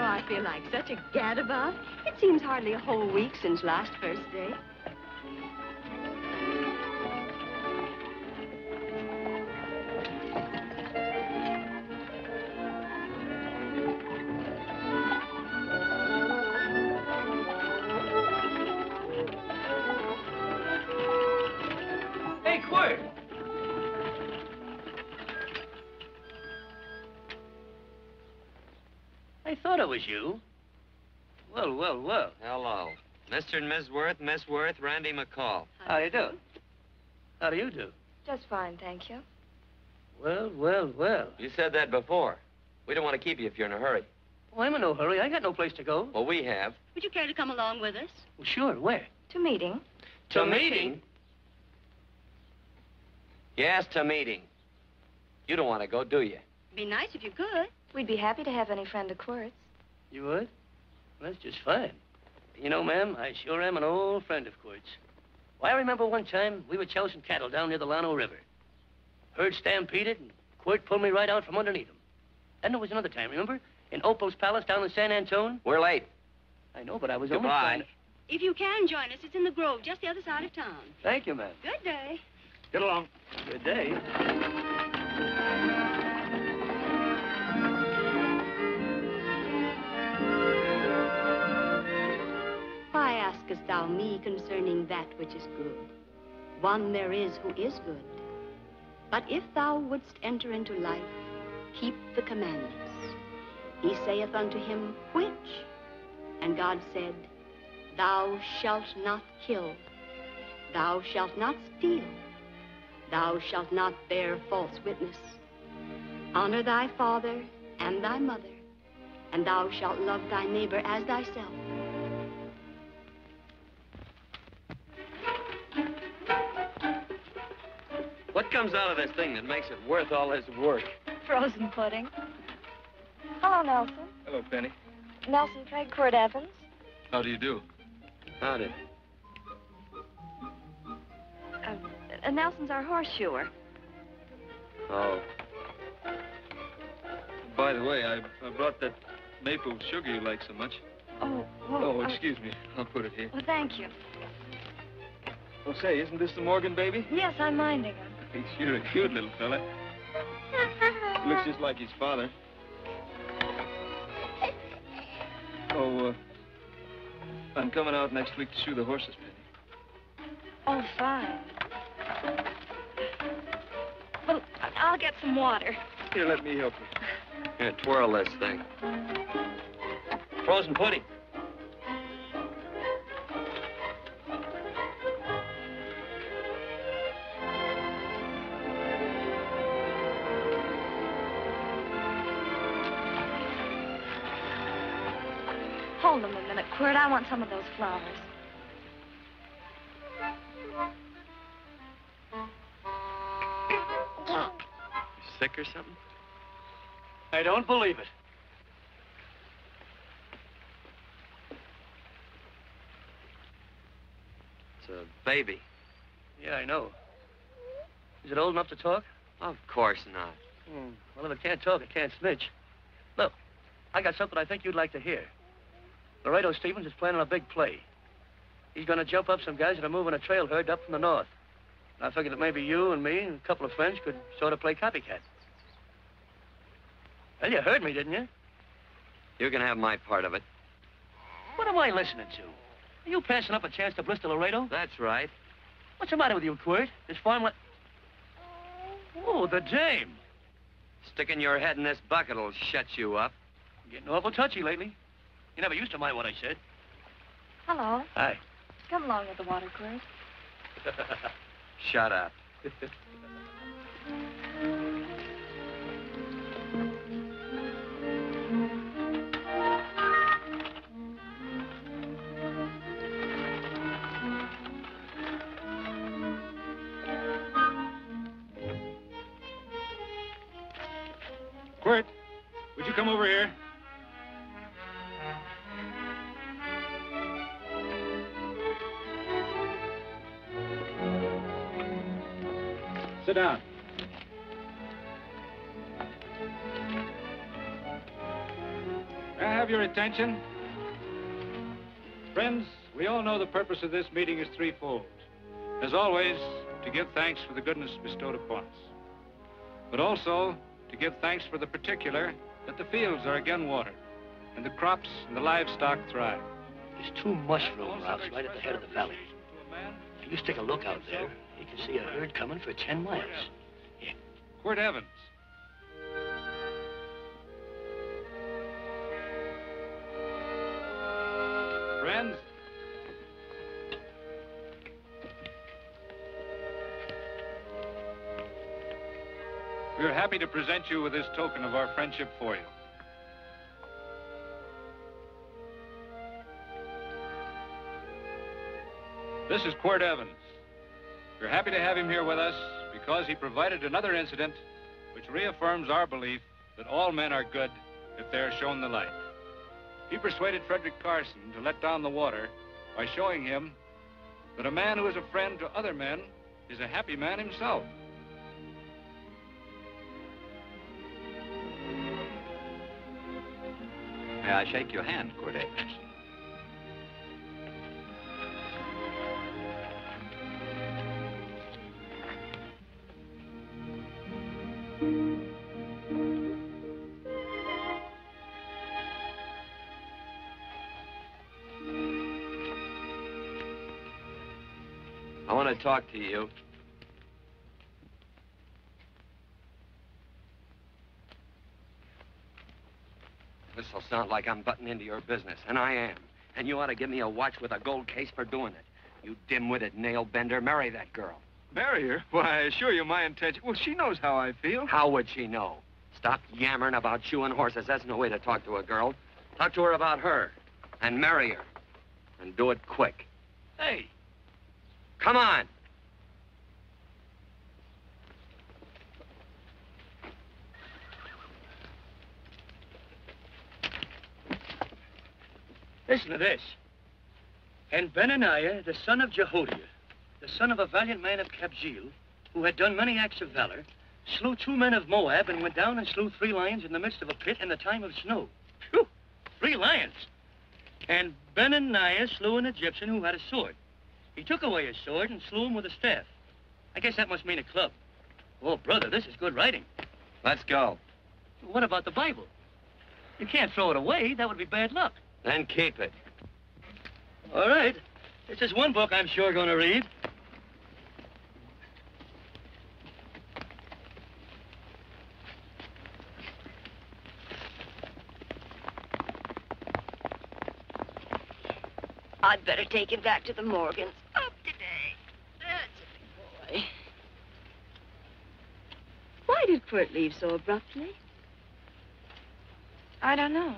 I feel like such a gadabout. It seems hardly a whole week since last first day. Hey, Quirt! I thought it was you. Well, well, well. Hello. Mr. and Ms. Worth, Miss Worth, Randy McCall. How do you do? How do you do? Just fine, thank you. Well, well, well. You said that before. We don't want to keep you if you're in a hurry. Oh, I'm in no hurry. I got no place to go. Well, we have. Would you care to come along with us? Well, sure. Where? To meeting. To meeting? Yes, to meeting. You don't want to go, do you? It'd be nice if you could. We'd be happy to have any friend of Quirt's. You would? Well, that's just fine. You know, ma'am, I sure am an old friend of Quirt's. Well, I remember one time we were chousing cattle down near the Llano River. Herd stampeded, and Quirt pulled me right out from underneath him. And there was another time, remember? In Opal's palace down in San Antonio? We're late. I know, but I was only trying to... If you can join us, it's in the Grove, just the other side of town. Thank you, ma'am. Good day. Get along. Good day. Thank you. askest thou me concerning that which is good? One there is who is good. But if thou wouldst enter into life, keep the commandments. He saith unto him, which? And God said, thou shalt not kill. Thou shalt not steal. Thou shalt not bear false witness. Honor thy father and thy mother, and thou shalt love thy neighbor as thyself. What comes out of this thing that makes it worth all this work? Frozen pudding. Hello, Nelson. Hello, Penny. Nelson Craig, Quirt Evans. How do you do? Howdy. Nelson's our horseshoer. Oh. By the way, I brought that maple sugar you like so much. Oh, well, oh, excuse me. I'll put it here. Well, thank you. Well, say, isn't this the Morgan baby? Yes, I'm minding him. You're a cute little fella. He looks just like his father. Oh, I'm coming out next week to shoe the horses, Penny. Oh, fine. Well, I'll get some water. Here, let me help you. Here, twirl this thing. Frozen pudding. Hold them a minute, Quirt. I want some of those flowers. Sick or something? I don't believe it. It's a baby. Yeah, I know. Is it old enough to talk? Of course not. Well, if it can't talk, it can't snitch. Look, I got something I think you'd like to hear. Laredo Stevens is planning a big play. He's gonna jump up some guys that are moving a trail herd up from the north. I figured that maybe you and me and a couple of friends could sort of play copycat. Well, you heard me, didn't you? You can have my part of it. What am I listening to? Are you passing up a chance to blister Laredo? That's right. What's the matter with you, Quirt? This farmland... Oh, the dame. Sticking your head in this bucket will shut you up. You're getting awful touchy lately. You never used to mind what I said. Hello. Hi. Come along with the water, Quirt. Shut up. Quirt, would you come over here? Sit down. May I have your attention? Friends, we all know the purpose of this meeting is threefold. As always, to give thanks for the goodness bestowed upon us. But also, to give thanks for the particular that the fields are again watered, and the crops and the livestock thrive. There's two mushroom rocks right at the head of the valley. If you stick a look out there, you can see a herd coming for 10 miles. Yeah. Quirt Evans. Friends. We are happy to present you with this token of our friendship for you. This is Quirt Evans. We're happy to have him here with us because he provided another incident which reaffirms our belief that all men are good if they are shown the light. He persuaded Frederick Carson to let down the water by showing him that a man who is a friend to other men is a happy man himself. May I shake your hand, Quirt Evans? I want to talk to you. This'll sound like I'm butting into your business, and I am. And you ought to give me a watch with a gold case for doing it. You dim-witted nail bender, marry that girl. Marry her? Why, I assure you my intention... Well, she knows how I feel. How would she know? Stop yammering about shoeing horses. That's no way to talk to a girl. Talk to her about her, and marry her, and do it quick. Hey! Come on! Listen to this. And Benaniah, the son of Jehoiada, the son of a valiant man of Kabjeel, who had done many acts of valor, slew 2 men of Moab and went down and slew 3 lions in the midst of a pit in the time of snow. Phew! 3 lions! And Benaniah slew an Egyptian who had a sword. He took away his sword and slew him with a staff. I guess that must mean a club. Oh, brother, this is good writing. Let's go. What about the Bible? You can't throw it away. That would be bad luck. Then keep it. All right. This is one book I'm sure going to read. I'd better take him back to the Morgans. Up today. That's a big boy. Why did Quirt leave so abruptly? I don't know.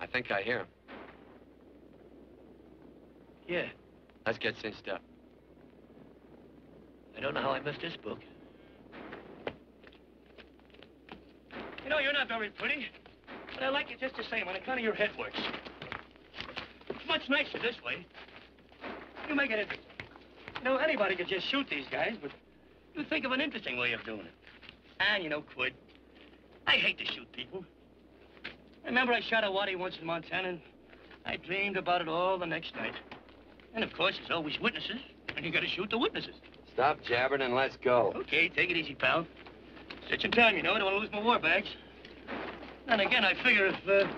I think I hear him. Yeah. Let's get cinched up. I don't know how I missed this book. You know, you're not very pretty, but I like you just the same on account of your head works. It's much nicer this way. You make it interesting. You know, anybody could just shoot these guys, but you think of an interesting way of doing it. And you know, Quid, I hate to shoot people. Remember, I shot a waddy once in Montana, and I dreamed about it all the next night. And, of course, there's always witnesses, and you gotta shoot the witnesses. Stop jabbering and let's go. Okay, take it easy, pal. Such a time, you know. I don't want to lose my war bags. And again, I figure if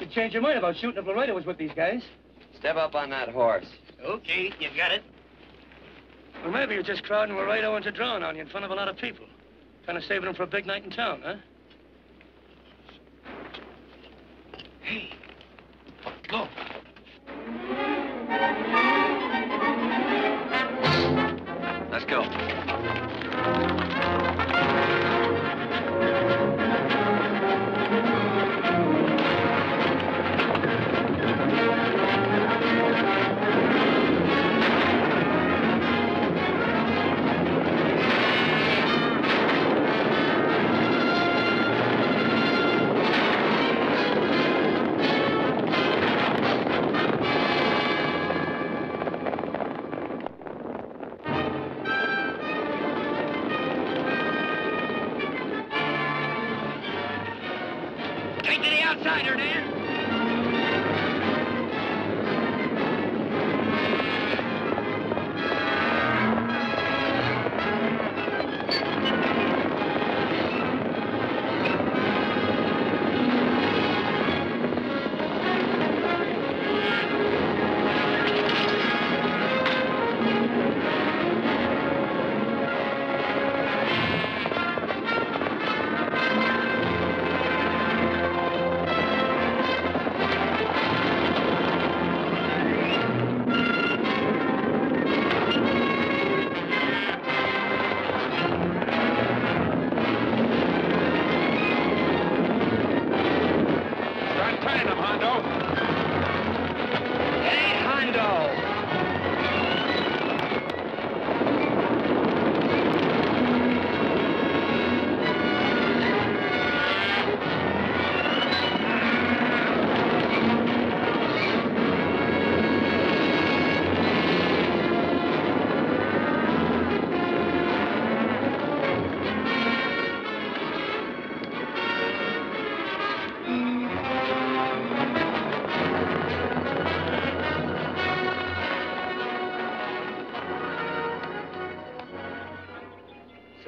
you change your mind about shooting if Laredo was with these guys. Step up on that horse. Okay, you got it. Well, maybe you're just crowding Laredo into drawing on you in front of a lot of people. Kind of saving them for a big night in town, huh? Hey, look. Let's go. tighter, Dan.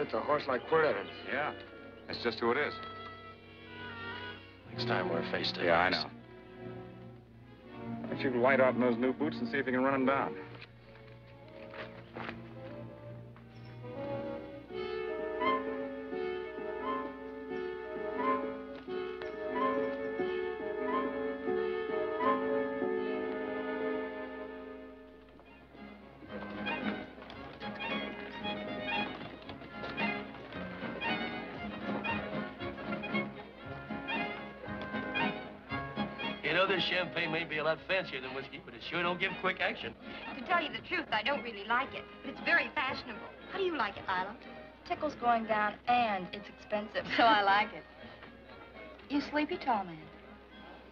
It's a horse like Quirt Evans. Yeah, that's just who it is. Next time we're faced. Yeah, I know. Why don't you light out in those new boots and see if you can run them down? Champagne may be a lot fancier than whiskey, but it sure don't give quick action. To tell you the truth, I don't really like it, but it's very fashionable. How do you like it, Lila? Tickle's going down, and it's expensive, so I like it. You sleepy, tall man?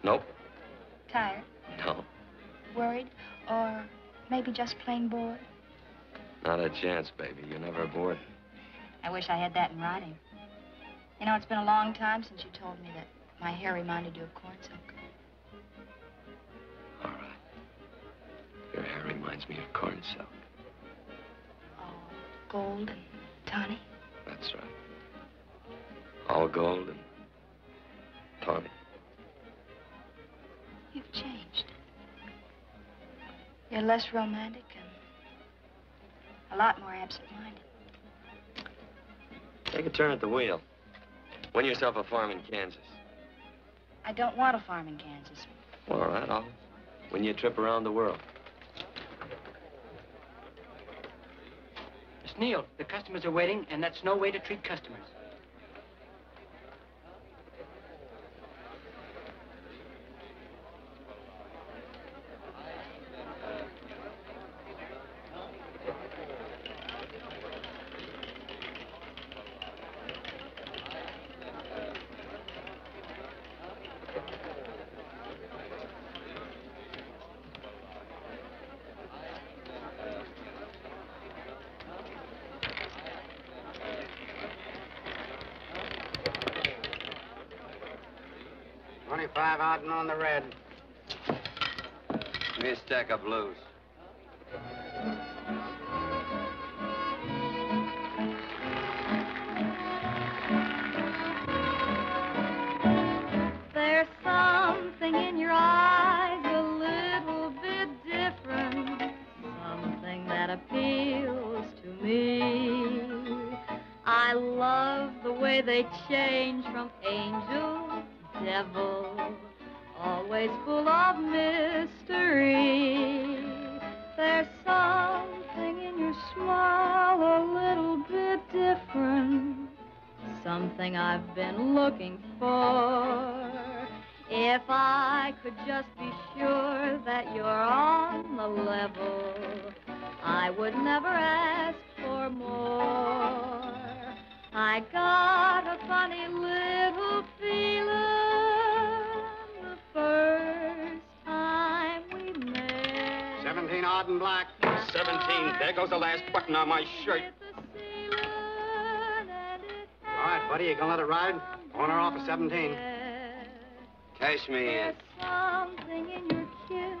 Nope. Tired? No. Worried? Or maybe just plain bored? Not a chance, baby. You're never bored. I wish I had that in writing. You know, it's been a long time since you told me that my hair reminded you of cornsilk. All right. Your hair reminds me of corn silk. All gold and tawny? That's right. All gold and tawny. You've changed. You're less romantic and a lot more absent-minded. Take a turn at the wheel. Win yourself a farm in Kansas. I don't want a farm in Kansas. Well, all right, I'll... When you trip around the world. Miss Neal, the customers are waiting, and that's no way to treat customers. Out and on the red. Give me a stack of blues. There's something in your eyes a little bit different, something that appeals to me. I love the way they change from angel to devil. Always full of mystery. There's something in your smile a little bit different, something I've been looking for. If I could just be sure that you're on the level, I would never ask for more. I got a funny little feeling first time we met. 17 odd and black. 17. There goes the last button on my shirt. All right, buddy, you gonna let it ride? Going her off of 17. Taste me in. Something in your kiss,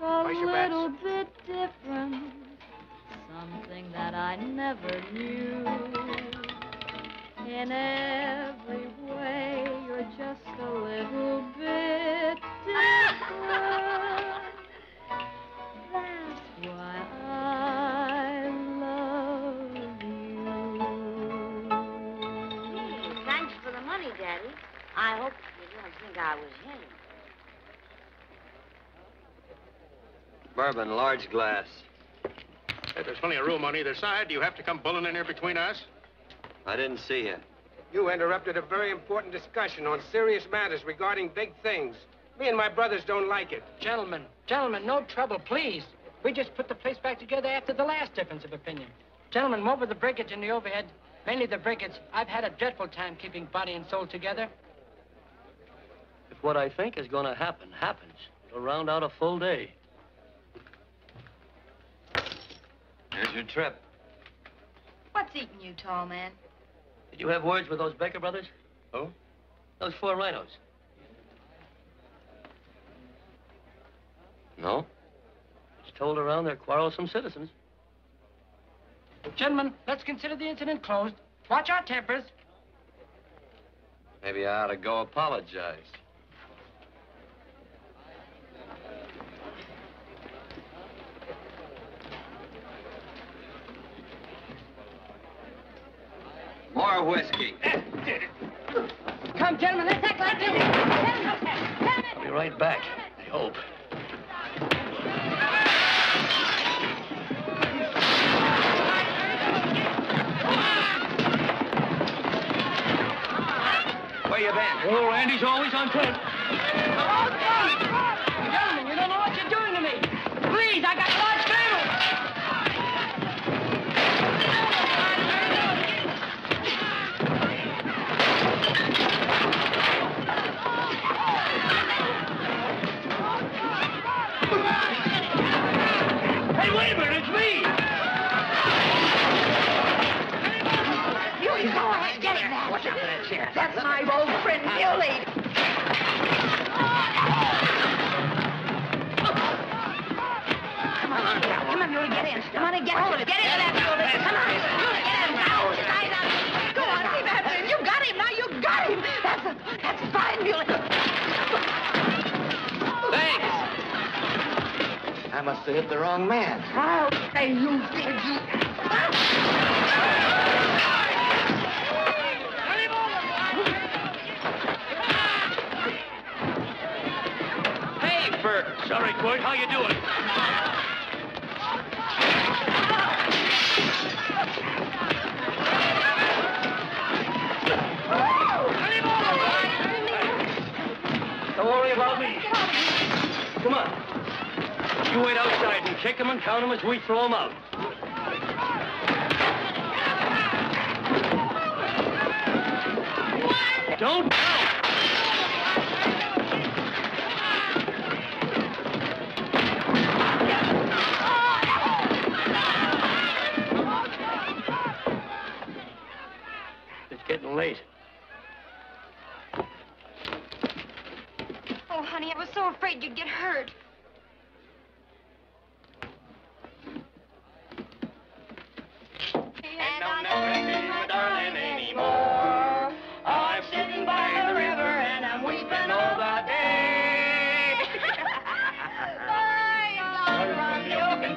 a little bit different. Something that I never knew. In every way, you're just a little bit different. That's why I love you. Gee, thanks for the money, Daddy. I hope you didn't think I was him. Bourbon, large glass. Hey, there's plenty of room on either side. Do you have to come bulling in here between us? I didn't see you. You interrupted a very important discussion on serious matters regarding big things. Me and my brothers don't like it. Gentlemen, gentlemen, no trouble, please. We just put the place back together after the last difference of opinion. Gentlemen, what with the breakage and the overhead, mainly the breakage, I've had a dreadful time keeping body and soul together. If what I think is going to happen happens, it'll round out a full day. Here's your trip. What's eating you, tall man? Did you have words with those Baker brothers? Who? Those four rhinos. No. It's told around they're quarrelsome citizens. Gentlemen, let's consider the incident closed. Watch our tempers. Maybe I ought to go apologize. More whiskey. That did it. Come, gentlemen, let's act like this. I'll be right back, I hope. Where you been? Oh, Randy's always on foot. Gentlemen, you don't know what you're doing to me. Please, I got large family. That's my old friend, Billy. Come on, Cal. Come on, Billy, get in. Come on and get hold of it. Get into that building. Come on. Get in. Hold his eyes out. Go on, keep after him. You got him. Now you got him. That's fine, Billy. Thanks. I must have hit the wrong man. How say you did you? Sorry, Quirt. How you doing? Don't worry about me. Come on. You wait outside and kick them and count them as we throw them out. Don't count. Getting late. Oh, honey, I was so afraid you'd get hurt. And I'll never see my darling anymore. I'm sitting by the river and I'm weeping all the day. I from your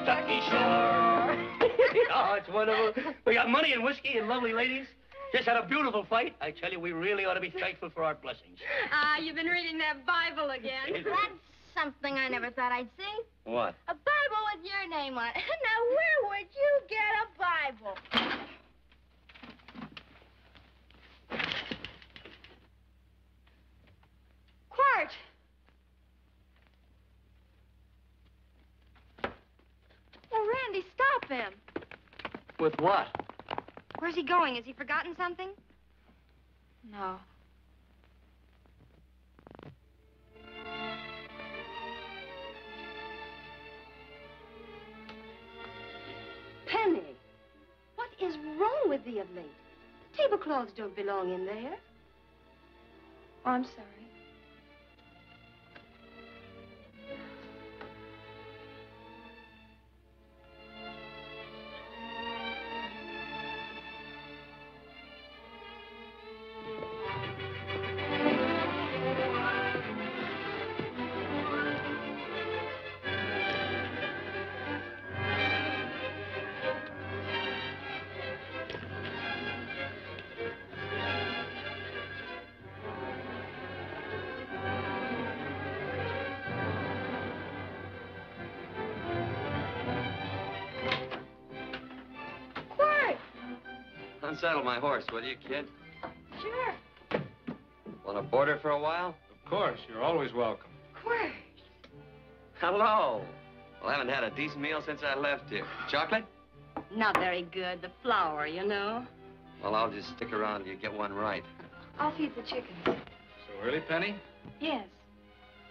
Kentucky shore. Oh, it's wonderful. We got money and whiskey and lovely ladies. Just had a beautiful fight. I tell you, we really ought to be thankful for our blessings. Ah, you've been reading that Bible again. That's something I never thought I'd see. What? A Bible with your name on it. Now, where would you get a Bible? Quirt! Well, Randy, stop him. With what? Where's he going? Has he forgotten something? No. Penny, what is wrong with thee of late? Tablecloths don't belong in there. Oh, I'm sorry. Unsaddle my horse, will you, kid? Sure. Want to border for a while? Of course. You're always welcome. Of course. Hello. Well, I haven't had a decent meal since I left here. Chocolate? Not very good. The flour, you know. Well, I'll just stick around till you get one right. I'll feed the chickens. So early, Penny? Yes.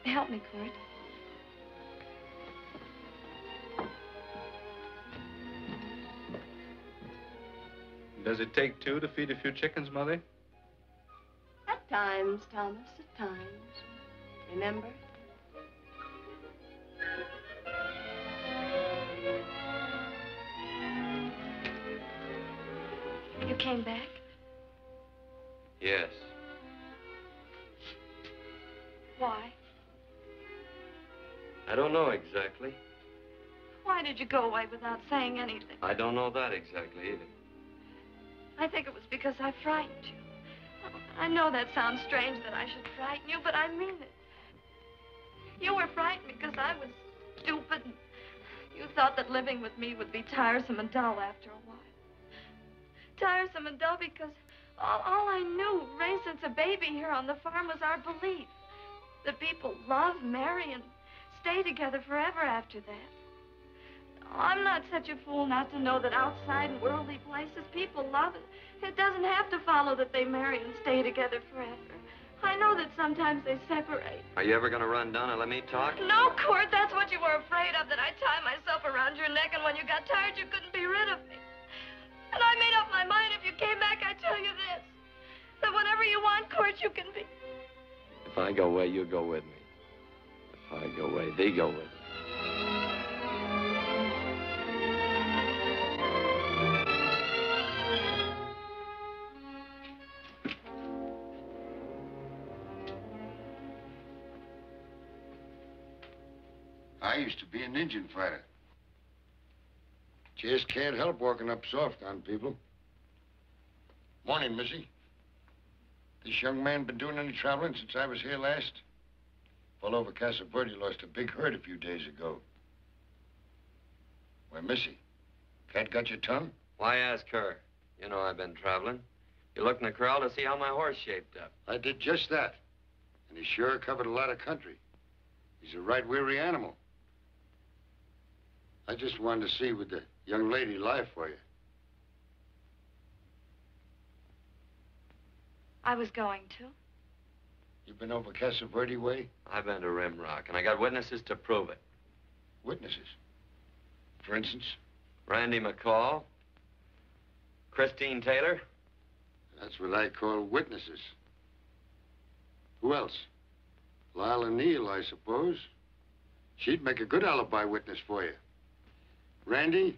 Help me, Quirt. Does it take two to feed a few chickens, Mother? At times, Thomas, at times. Remember? You came back? Yes. Why? I don't know exactly. Why did you go away without saying anything? I don't know that exactly either. I think it was because I frightened you. I know that sounds strange that I should frighten you, but I mean it. You were frightened because I was stupid. And you thought that living with me would be tiresome and dull after a while. Tiresome and dull because all I knew, raised since a baby here on the farm, was our belief that people love, marry, and stay together forever after that. I'm not such a fool not to know that outside in worldly places, people love it. It doesn't have to follow that they marry and stay together forever. I know that sometimes they separate. Are you ever going to run down and let me talk? No, Quirt, that's what you were afraid of, that I'd tie myself around your neck, and when you got tired, you couldn't be rid of me. And I made up my mind, if you came back, I'd tell you this, that whenever you want, Quirt, you can be. If I go away, you go with me. If I go away, they go with me. I used to be an Indian fighter. Just can't help walking up soft on people. Morning, Missy. This young man been doing any traveling since I was here last? Fellow over Casa Verde lost a big herd a few days ago. Why, Missy, cat got your tongue? Why ask her? You know I've been traveling. You looked in the corral to see how my horse shaped up. I did just that. And he sure covered a lot of country. He's a right weary animal. I just wanted to see would the young lady lie for you. I was going to. You've been over Casa Verde way? I've been to Rimrock, and I got witnesses to prove it. Witnesses? For instance? Randy McCall. Christine Taylor. That's what I call witnesses. Who else? Lila Neal, I suppose. She'd make a good alibi witness for you. Randy,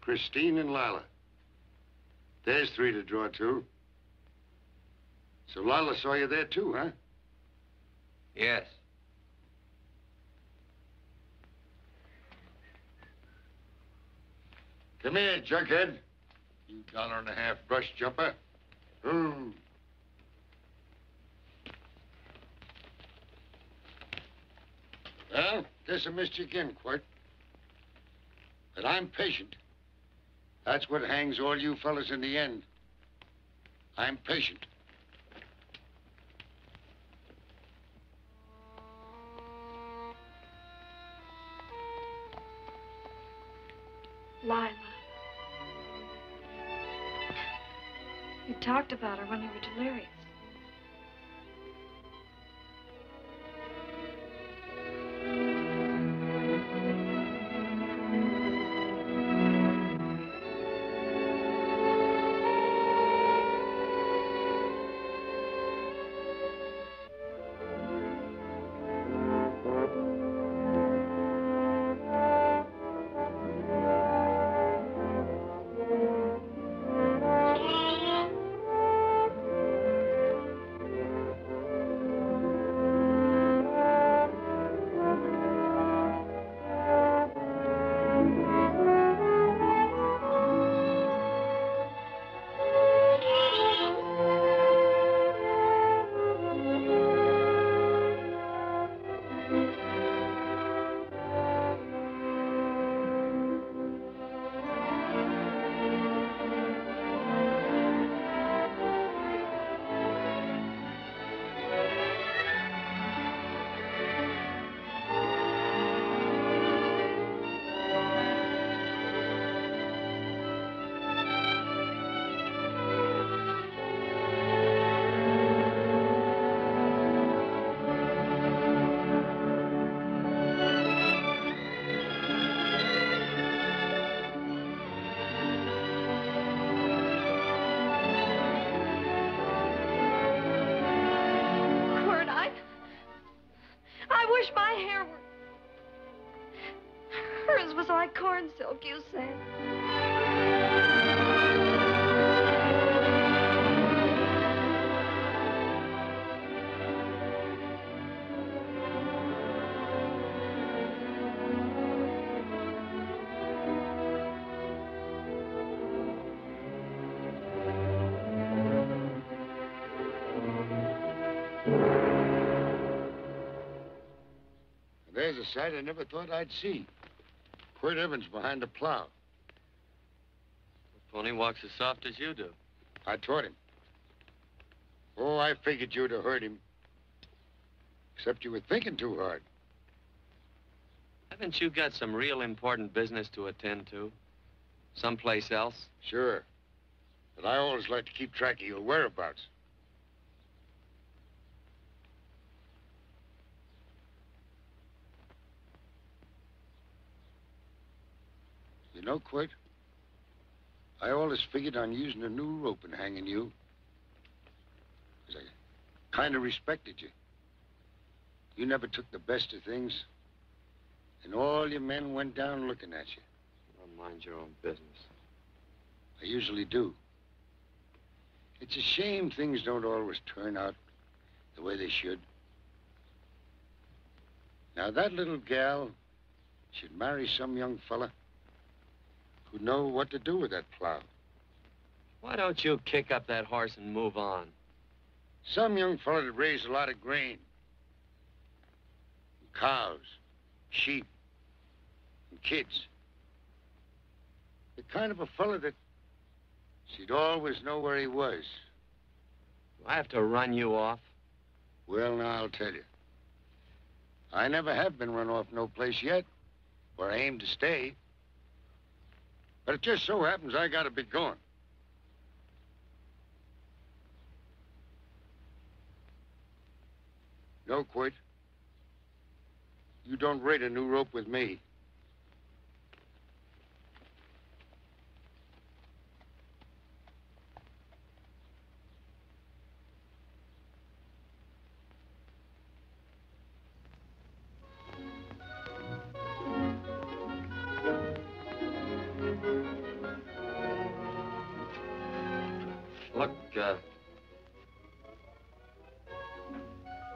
Christine, and Lila. There's three to draw to. So Lila saw you there too, huh? Yes. Come here, junkhead. You $1.50 brush jumper. Ooh. Well, guess I missed you again, Quirt. But I'm patient. That's what hangs all you fellas in the end. I'm patient. Lila. You talked about her when you were delirious. my corn silk you sent. There's a sight I never thought I'd see. Quirt Evans behind the plow. The pony walks as soft as you do. I taught him. Oh, I figured you'd have heard him. Except you were thinking too hard. Haven't you got some real important business to attend to? Someplace else? Sure. But I always like to keep track of your whereabouts. You know, Quirt, I always figured on using a new rope and hanging you. Because I kind of respected you. You never took the best of things. And all your men went down looking at you. Don't mind your own business. I usually do. It's a shame things don't always turn out the way they should. Now, that little gal should marry some young fella who know what to do with that plow. Why don't you kick up that horse and move on? Some young fella that raised a lot of grain. And cows, sheep, and kids. The kind of a fella that she'd always know where he was. Do I have to run you off? Well, now, I'll tell you. I never have been run off no place yet where I aim to stay. But it just so happens I gotta be going. No, Quirt. You don't rate a new rope with me.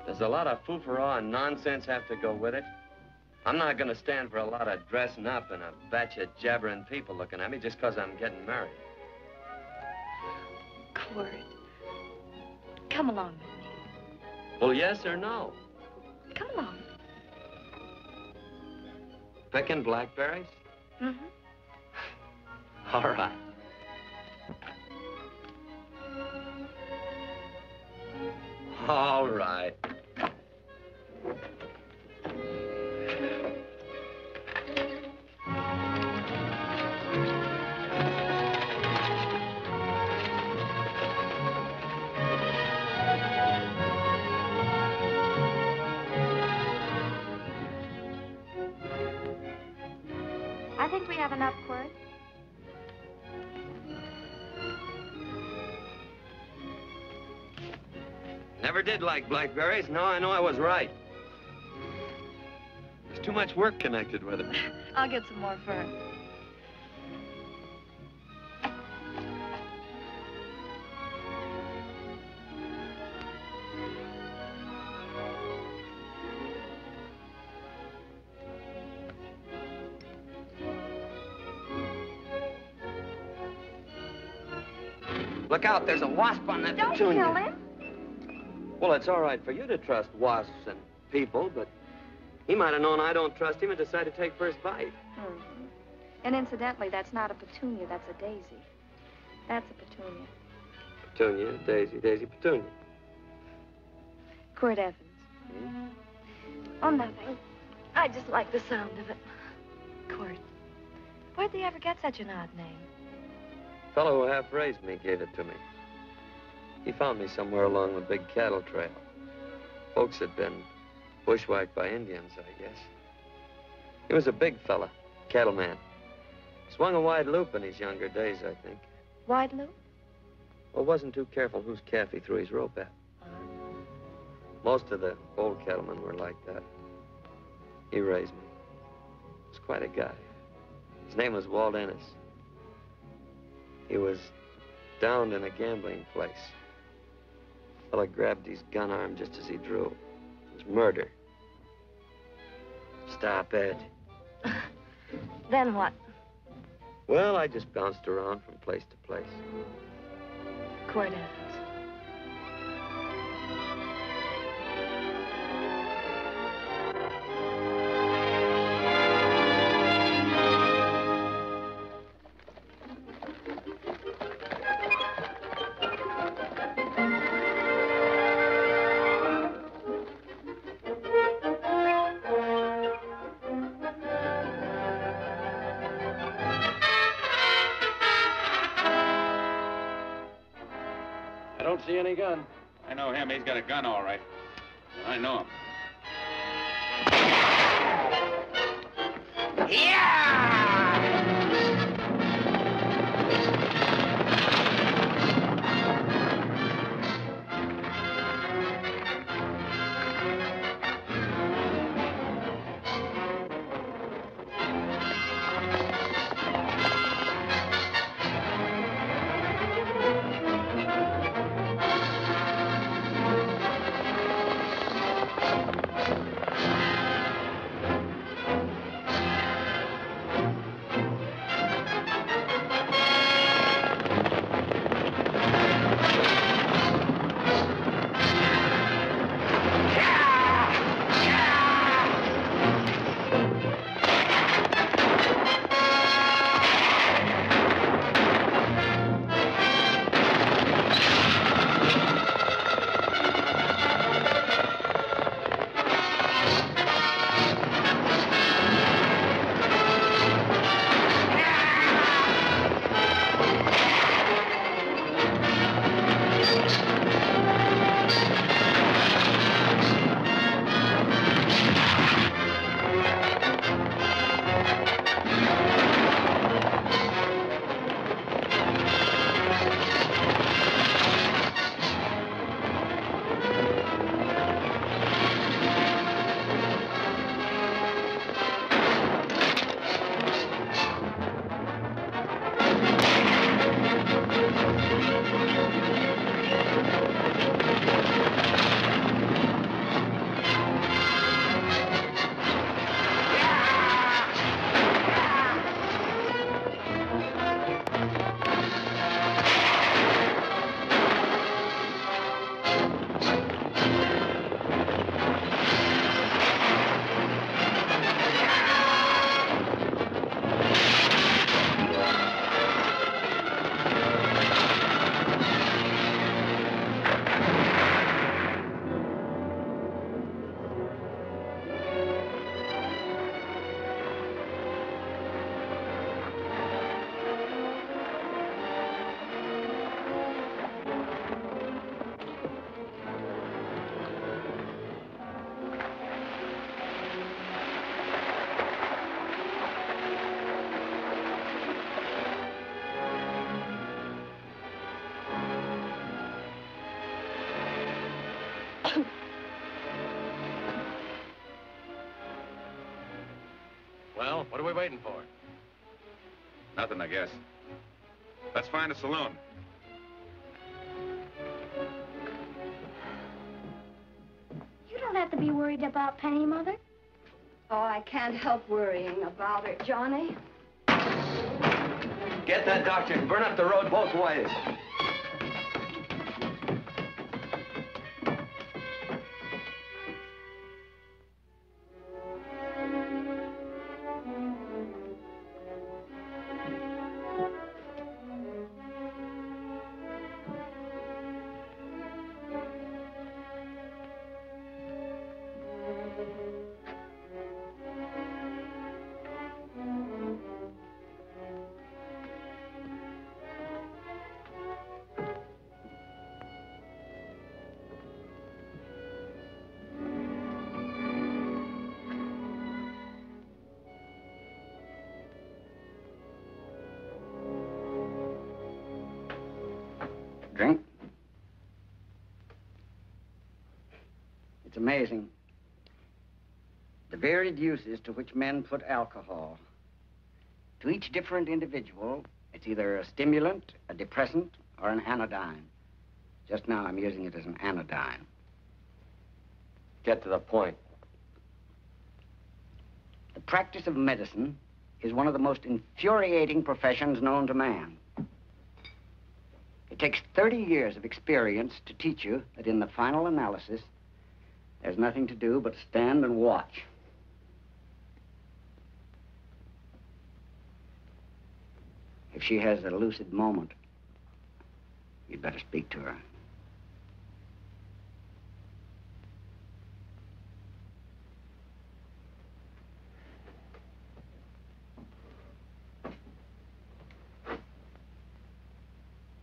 There's a lot of foo-for-all and nonsense have to go with it. I'm not gonna stand for a lot of dressing up and a batch of jabbering people looking at me just because I'm getting married. Quirt, come along with me. Well, yes or no? Come along. Picking blackberries? Mm-hmm. All right. All right. I think we have enough, Quirt. Never did like blackberries. Now I know I was right. There's too much work connected with it. I'll get some more fur. Look out, there's a wasp on that petunia. Don't kill him. Well, it's all right for you to trust wasps and people, but he might have known I don't trust him and decided to take first bite. Mm-hmm. And incidentally, that's not a petunia, that's a daisy. That's a petunia. Petunia, daisy, daisy, petunia. Quirt Evans. Hmm? Oh, nothing. I just like the sound of it. Quirt. Where'd they ever get such an odd name? The fellow who half raised me gave it to me. He found me somewhere along the big cattle trail. Folks had been bushwhacked by Indians, I guess. He was a big fella, cattleman. Swung a wide loop in his younger days, I think. Wide loop? Well, wasn't too careful whose calf he threw his rope at. Most of the old cattlemen were like that. He raised me. He was quite a guy. His name was Walt Ennis. He was downed in a gambling place. The fella grabbed his gun arm just as he drew. It was murder. Stop, Ed. Then what? Well, I just bounced around from place to place. Quirt Evans. Any gun? I know him. He's got a gun, all right. I know him. Well, what are we waiting for? Nothing, I guess. Let's find a saloon. You don't have to be worried about Penny, Mother. Oh, I can't help worrying about her, Johnny. Get that doctor and burn up the road both ways. It's amazing, the varied uses to which men put alcohol. To each different individual, it's either a stimulant, a depressant, or an anodyne. Just now, I'm using it as an anodyne. Get to the point. The practice of medicine is one of the most infuriating professions known to man. It takes 30 years of experience to teach you that in the final analysis, there's nothing to do but stand and watch. If she has a lucid moment, you'd better speak to her.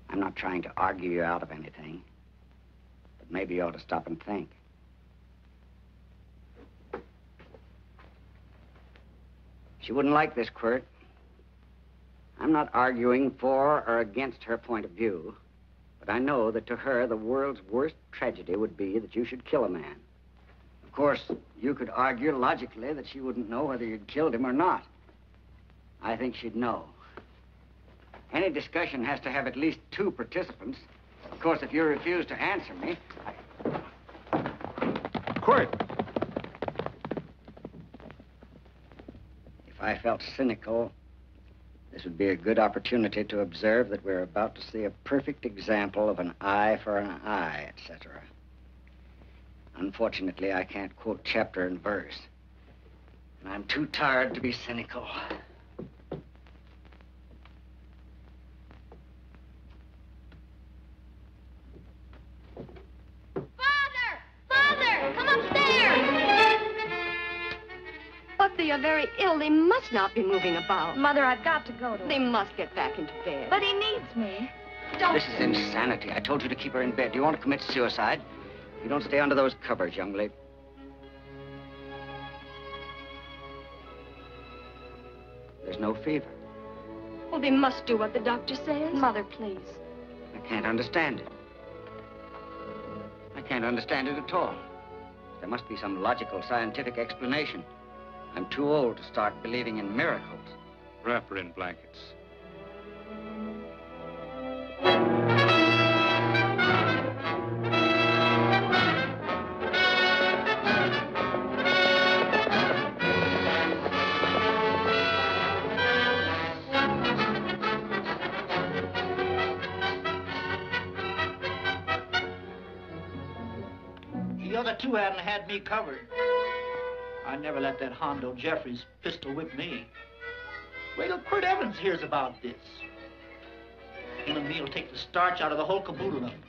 I'm not trying to argue you out of anything, but maybe you ought to stop and think. She wouldn't like this, Quirt. I'm not arguing for or against her point of view, but I know that to her, the world's worst tragedy would be that you should kill a man. Of course, you could argue logically that she wouldn't know whether you'd killed him or not. I think she'd know. Any discussion has to have at least two participants. Of course, if you refuse to answer me, Quirt! If I felt cynical, this would be a good opportunity to observe that we're about to see a perfect example of an eye for an eye, etc. Unfortunately, I can't quote chapter and verse, and I'm too tired to be cynical. Father! Come upstairs! But they are very ill. They must not be moving about. Mother, I've got to go to him. They must get back into bed. But he needs me. Don't... This is insanity. I told you to keep her in bed. Do you want to commit suicide? You don't stay under those covers, young lady. There's no fever. Well, they must do what the doctor says. Mother, please. I can't understand it. I can't understand it at all. There must be some logical, scientific explanation. I'm too old to start believing in miracles. Wrap her in blankets. The other two hadn't had me covered. I never let that Hondo Jeffreys pistol whip me. Wait till Quirt Evans hears about this. Lila Neal will take the starch out of the whole caboodle of them.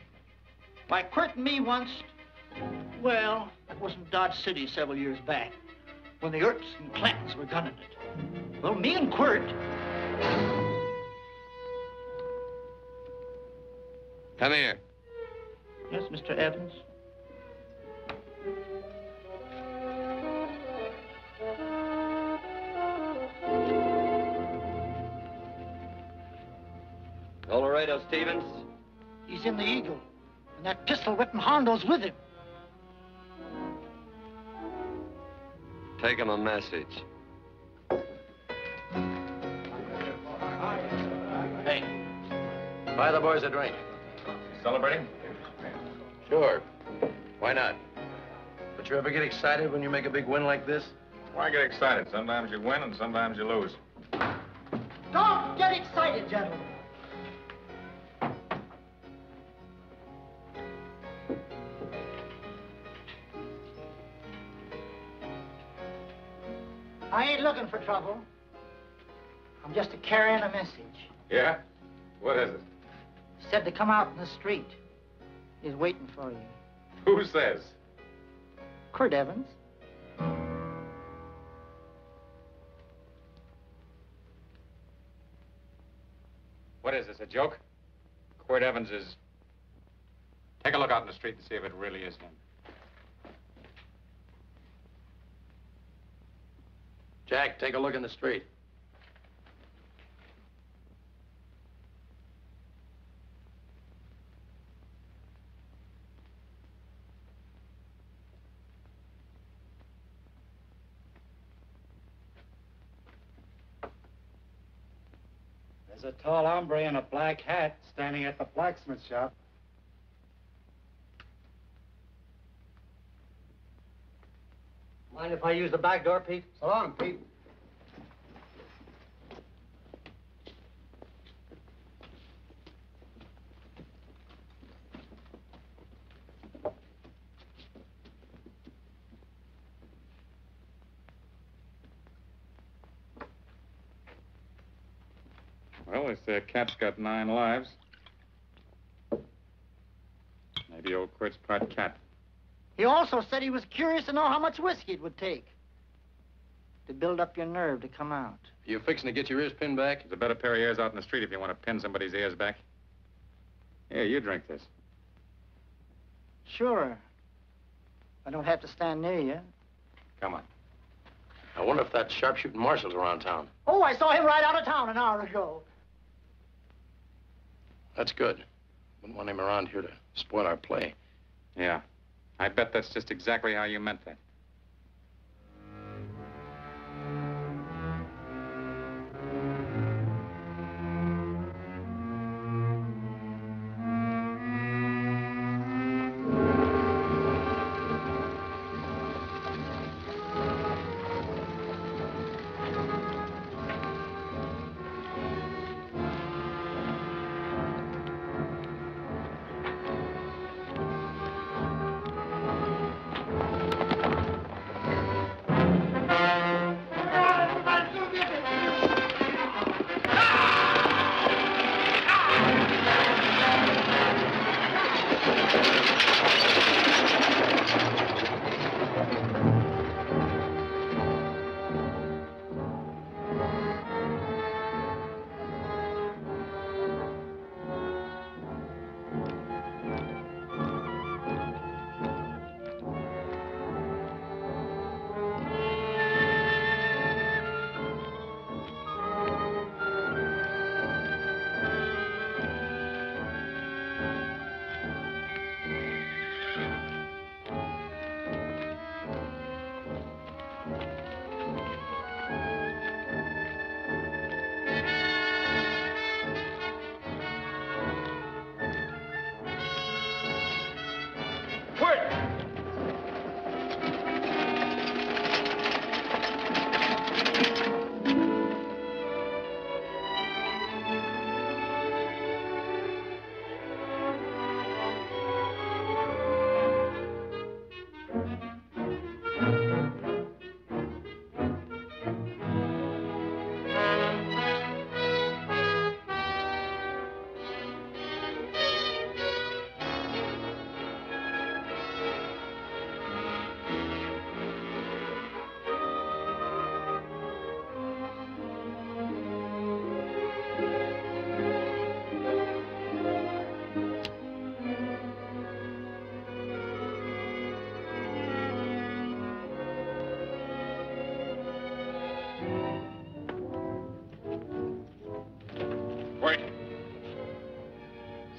Why, Quirt and me once, well, that was in Dodge City several years back, when the Earps and Clantons were gunning it. Well, me and Quirt... Come here. Yes, Mr. Evans? Laredo Stevens? He's in the Eagle, and that pistol-whipping Hondo's with him. Take him a message. Hey, buy the boys a drink. Celebrating? Sure. Why not? But you ever get excited when you make a big win like this? Why get excited? Sometimes you win and sometimes you lose. Don't get excited, gentlemen. I ain't looking for trouble. I'm just carrying a message. Yeah? What is it? He said to come out in the street. He's waiting for you. Who says? Quirt Evans. What is this, a joke? Quirt Evans is... Take a look out in the street and see if it really is him. Jack, take a look in the street. There's a tall hombre in a black hat standing at the blacksmith shop. Mind if I use the back door, Pete? So long, Pete. Well, they say a cat's got 9 lives. Maybe old Quirt's part cat. He also said he was curious to know how much whiskey it would take to build up your nerve to come out. Are you fixing to get your ears pinned back? There's a better pair of ears out in the street if you want to pin somebody's ears back. Here, you drink this. Sure. I don't have to stand near you. Come on. I wonder if that sharpshooting marshal's around town. Oh, I saw him right out of town an hour ago. That's good. Wouldn't want him around here to spoil our play. Yeah. I bet that's just exactly how you meant that.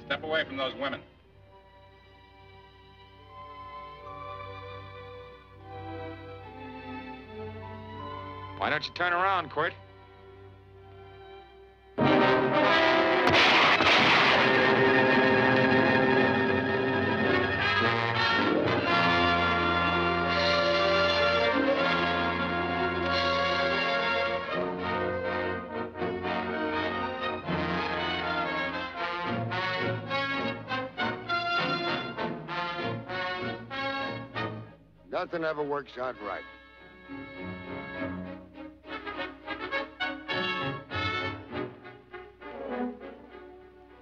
Step away from those women. Why don't you turn around, Quirt? Nothing ever works out right.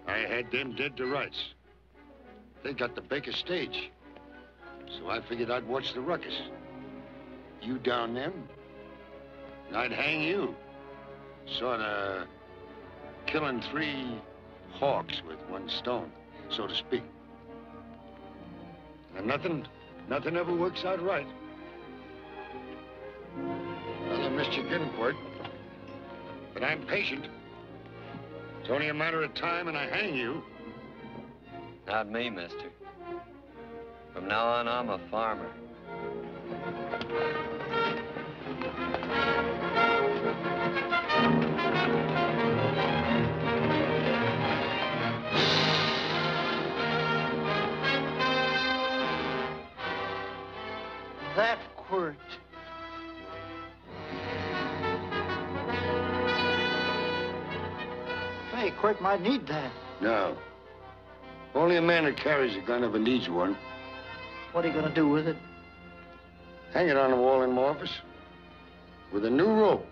I had them dead to rights. They got the Baker stage. So I figured I'd watch the ruckus. You down them, and I'd hang you. Sort of killing 3 hawks with 1 stone, so to speak. And Nothing ever works out right. Well, I missed your dinner, Quirt, but I'm patient. It's only a matter of time and I hang you. Not me, mister. From now on, I'm a farmer. Hey, Quirt might need that. No. Only a man that carries a gun ever needs one. What are you going to do with it? Hang it on the wall in my office with a new rope.